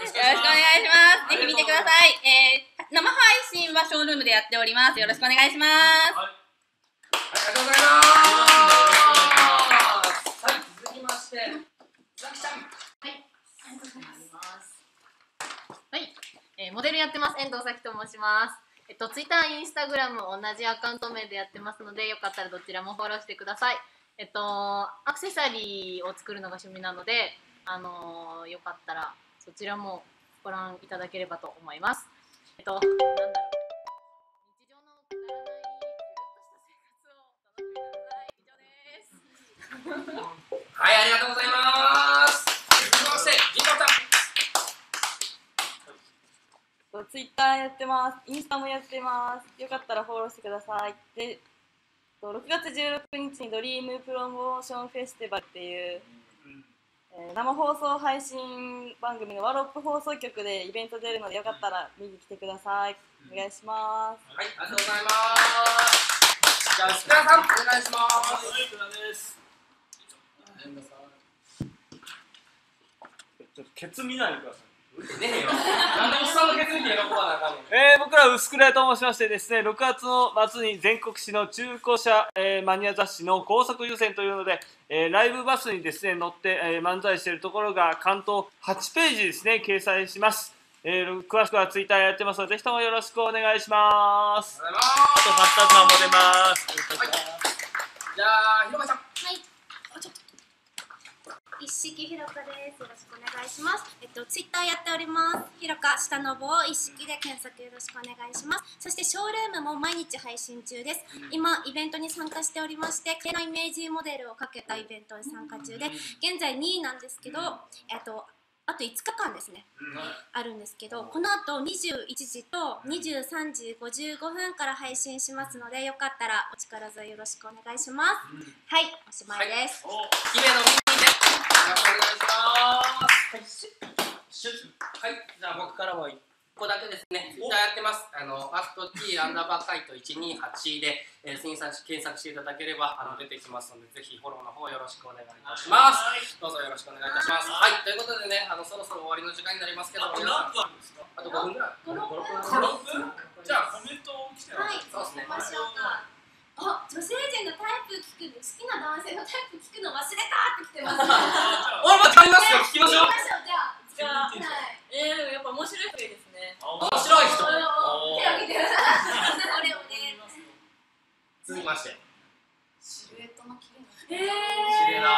しくお願いします。ぜひ見てください。生配信はショールームでやっております。よろしくお願いします。ありがとうございます。はい、続きましてザキちゃん。はい。ありがとうございます。はい、モデルやってます遠藤咲と申します。Twitter、Instagram 同じアカウント名でやってますので、よかったらどちらもフォローしてください。アクセサリーを作るのが趣味なので、よかったらそちらもご覧いただければと思います。なんだろう、日常のくだらないゆるっとした生活を楽しんでください。以上です。はい、ありがとうございます。そしてギターさん。ツイッターやってます。インスタもやってます。よかったらフォローしてください。で、6月16日にドリームプロモーションフェスティバルっていう、生放送配信番組のワロップ放送局でイベント出るのでよかったら見に来てください。お願いします。はい、ありがとうございます。じゃあ、吉倉さん、お願いします。はい、吉倉です。ちょっとケツ見ないでください。僕ら薄倉と申しましてですね、6月の末に全国紙の中古車、マニア雑誌の高速優先というので、ライブバスにですね乗って、漫才しているところが関東8ページですね掲載します、詳しくはツイッターやってますのでぜひともよろしくお願いします。あとファンタズマも出ます。はい、じゃあひろまさん。はい、一色ひろかです。よろしくお願いします。ツイッターやっております。ひろか下の棒を一色で検索よろしくお願いします。そしてショールームも毎日配信中です。今イベントに参加しておりまして、毛のイメージモデルをかけたイベントに参加中で現在2位なんですけど、あと5日間ですね、あるんですけど、この後21時と23時55分から配信しますので、よかったらお力添えよろしくお願いします。はい、おしまいです。よろしくお願いします。はい、じゃあ僕からも1個だけですね。ツイッターやってます。ファスト T アンダーバーカイト128で、検索していただければ出てきますので、ぜひフォローの方よろしくお願いいたします。どうぞよろしくお願いいたします。はい、ということでね、そろそろ終わりの時間になりますけど、皆さん、あと5分ぐらい。5分？じゃあコメントを来てます。はい、そうですね。あ、女性陣のタイプ聞くの、好きな男性のタイプ聞くの忘れたって来てます。俺も買いますよ。聞きましょう。じゃあ、やっぱ面白い人ですね。面白い人。手を挙げてください。これをね。続きまして。シルエットの綺麗な。綺麗な。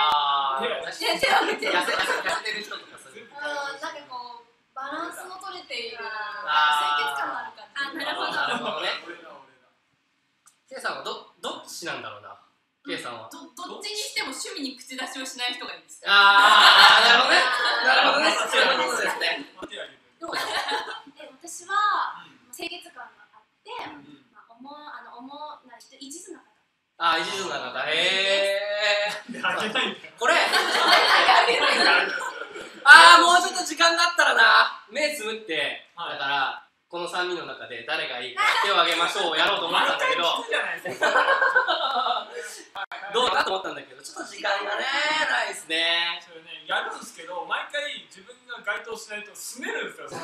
手を挙げて。痩せてる人とかする。なんかこうバランスの取れている。清潔感もあるから。あ、なるほどね。K さんはどっちなんだろうな。 K さんはどっちにしても趣味に口出しをしない人がいいんですよ。ああ、なるほどね。そうですね。私は清潔感があっていじずな方。ああ、いじずな方。これああ、もうちょっと時間があったらな、目つぶって、だからこの3人の中で誰がいいか手を挙げましょうやろうと思ったんだけど、どうかなと思ったんだけど、ちょっと時間がねないですね。やるんですけど、毎回自分が該当しないとすねるんですよ。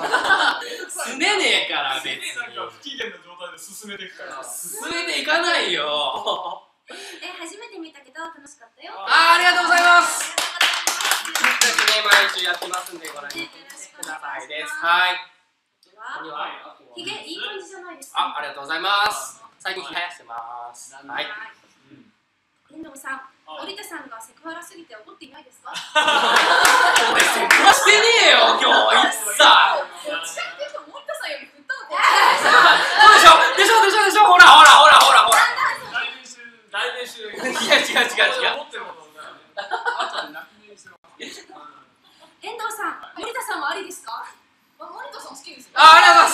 すねねえから別に。なんか不機嫌な状態で進めていくから。進めていかないよ。初めて見たけど楽しかったよ。りがとうございます。毎週やってますんでご覧になってくださいです。はい。ひげいい感じじゃないですか。あ、ありがとうございます。最近ひげ生やしてます。はい。遠藤さん、織田さんがセクハラすぎて怒っていないですか？俺セクハラしてねえよ今日いつさ。どっちかっていうと森田さんより振ったのか。でしょでしょでしょほらほらほらほらほら。来年週。違う。持ってるものだよね。あとは泣き寝入りする。遠藤さん、森田さんはありですか？森田さん好きですよ。ありがと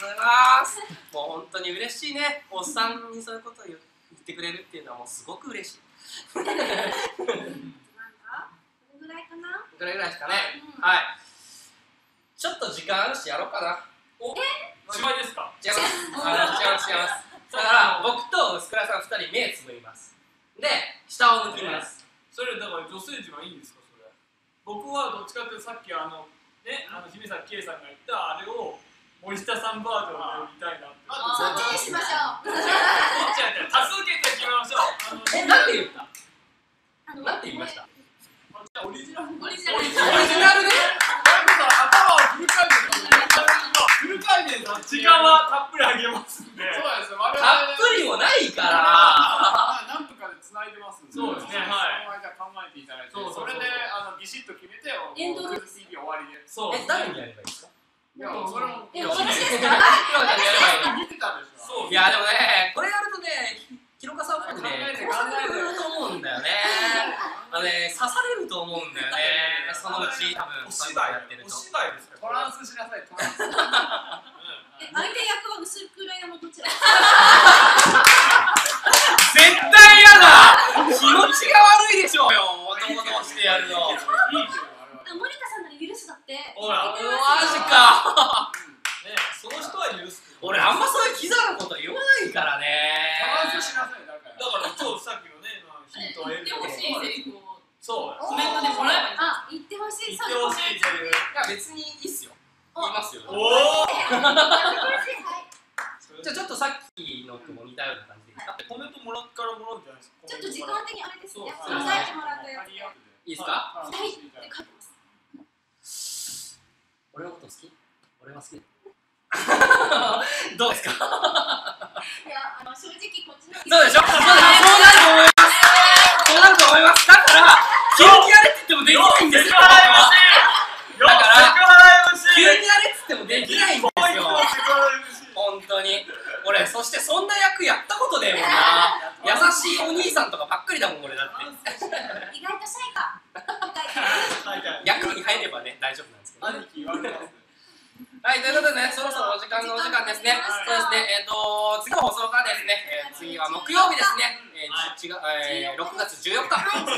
うございます。もう本当に嬉しいね。おっさんにそういうことを言ってくれるっていうのはもうすごく嬉しい。なんかどれぐらいかな？どれぐらいですかね。はい。ちょっと時間あるしやろうかな。お、違いですか？違います。だから僕と薄倉さん2人目つぶります。で、下を向きます。それだから女性陣はいいんですかそれ？僕はどっちかというとさっき姫崎圭さんが言ったあれを森下さんバージョンで見たいなって。そっちにしましょう。どっちやったら多数決で決めましょう。なんて言った？なんて言いました？オリジナル。オリジナルね。頭をフル回転。時間はたっぷりあげますんで。そうです。たっぷりもないから。なんとかでつないでますんで。そうですね。はい。考えていただいて。それでビシッと決めて。エンドル。そう、誰にやればいいですか？いや、それも。え、私ですか？見てたでしょ。いや、でもね、これやるとね、広川さんもね、考えてると思うんだよね。刺されると思うんだよね。そのうち、多分、お芝居やってると。お芝居ですか？トランスしなさい、トランス。相手役は薄くらいのどちら。絶対嫌だ。気持ちが悪いでしょうよ。男としてやるの。森田さんなら許すだって。ほら、マジか。ね、その人は許す。俺あんまそういうキザなこと言わないからね。バランスしなさいだから。だから今日さっきのね、ヒントを得る。言ってほしいセリフを。そう。コメントでもらえばいい。あ、言ってほしい。言ってほしいセリフ。いや別にいいっすよ。言いますよ。おお。じゃあちょっとさっきのとも似たような感じで。コメントもらうからもらうんじゃないですか。ちょっと時間的にあれですね。さっきもらったやつ。いいですか？はい。俺のこと好き？俺は好き。どうですか？いや、正直こっちの。そうでしょ？そうなると思います。だから、急にやれって言ってもできないんですよ。だから、急にやれって言ってもできないんですよ。本当に。俺、そしてそんな役やったことねえもんな。優しいお兄さんとかばっかりだもん、俺だって。意外とシャイか。役に入ればね、大丈夫なんですけど。はい、ということでね、そろそろお時間ですね。そうですね、次の放送がですね、次は木曜日ですね。6月14日。はい。6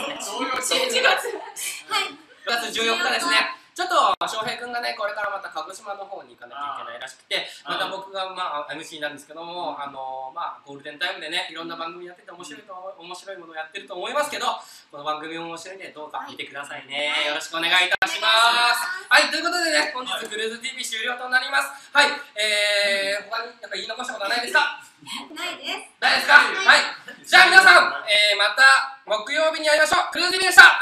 月14日ですね。ちょっと翔平くんがね、これからまた鹿児島の方に行かなきゃいけないらしくて、また僕がまあ MC なんですけども、ゴールデンタイムでね、いろんな番組やってて面白いものをやってると思いますけど、この番組も面白いんでどうか見てくださいね。よろしくお願いいたします。はい、ということでね、本日クルーズ TV 終了となります。はい、他になんか言い残したことはないですか？ないです。ないですか？はい。じゃあ皆さん、また木曜日に会いましょう。クルーズ TV でした。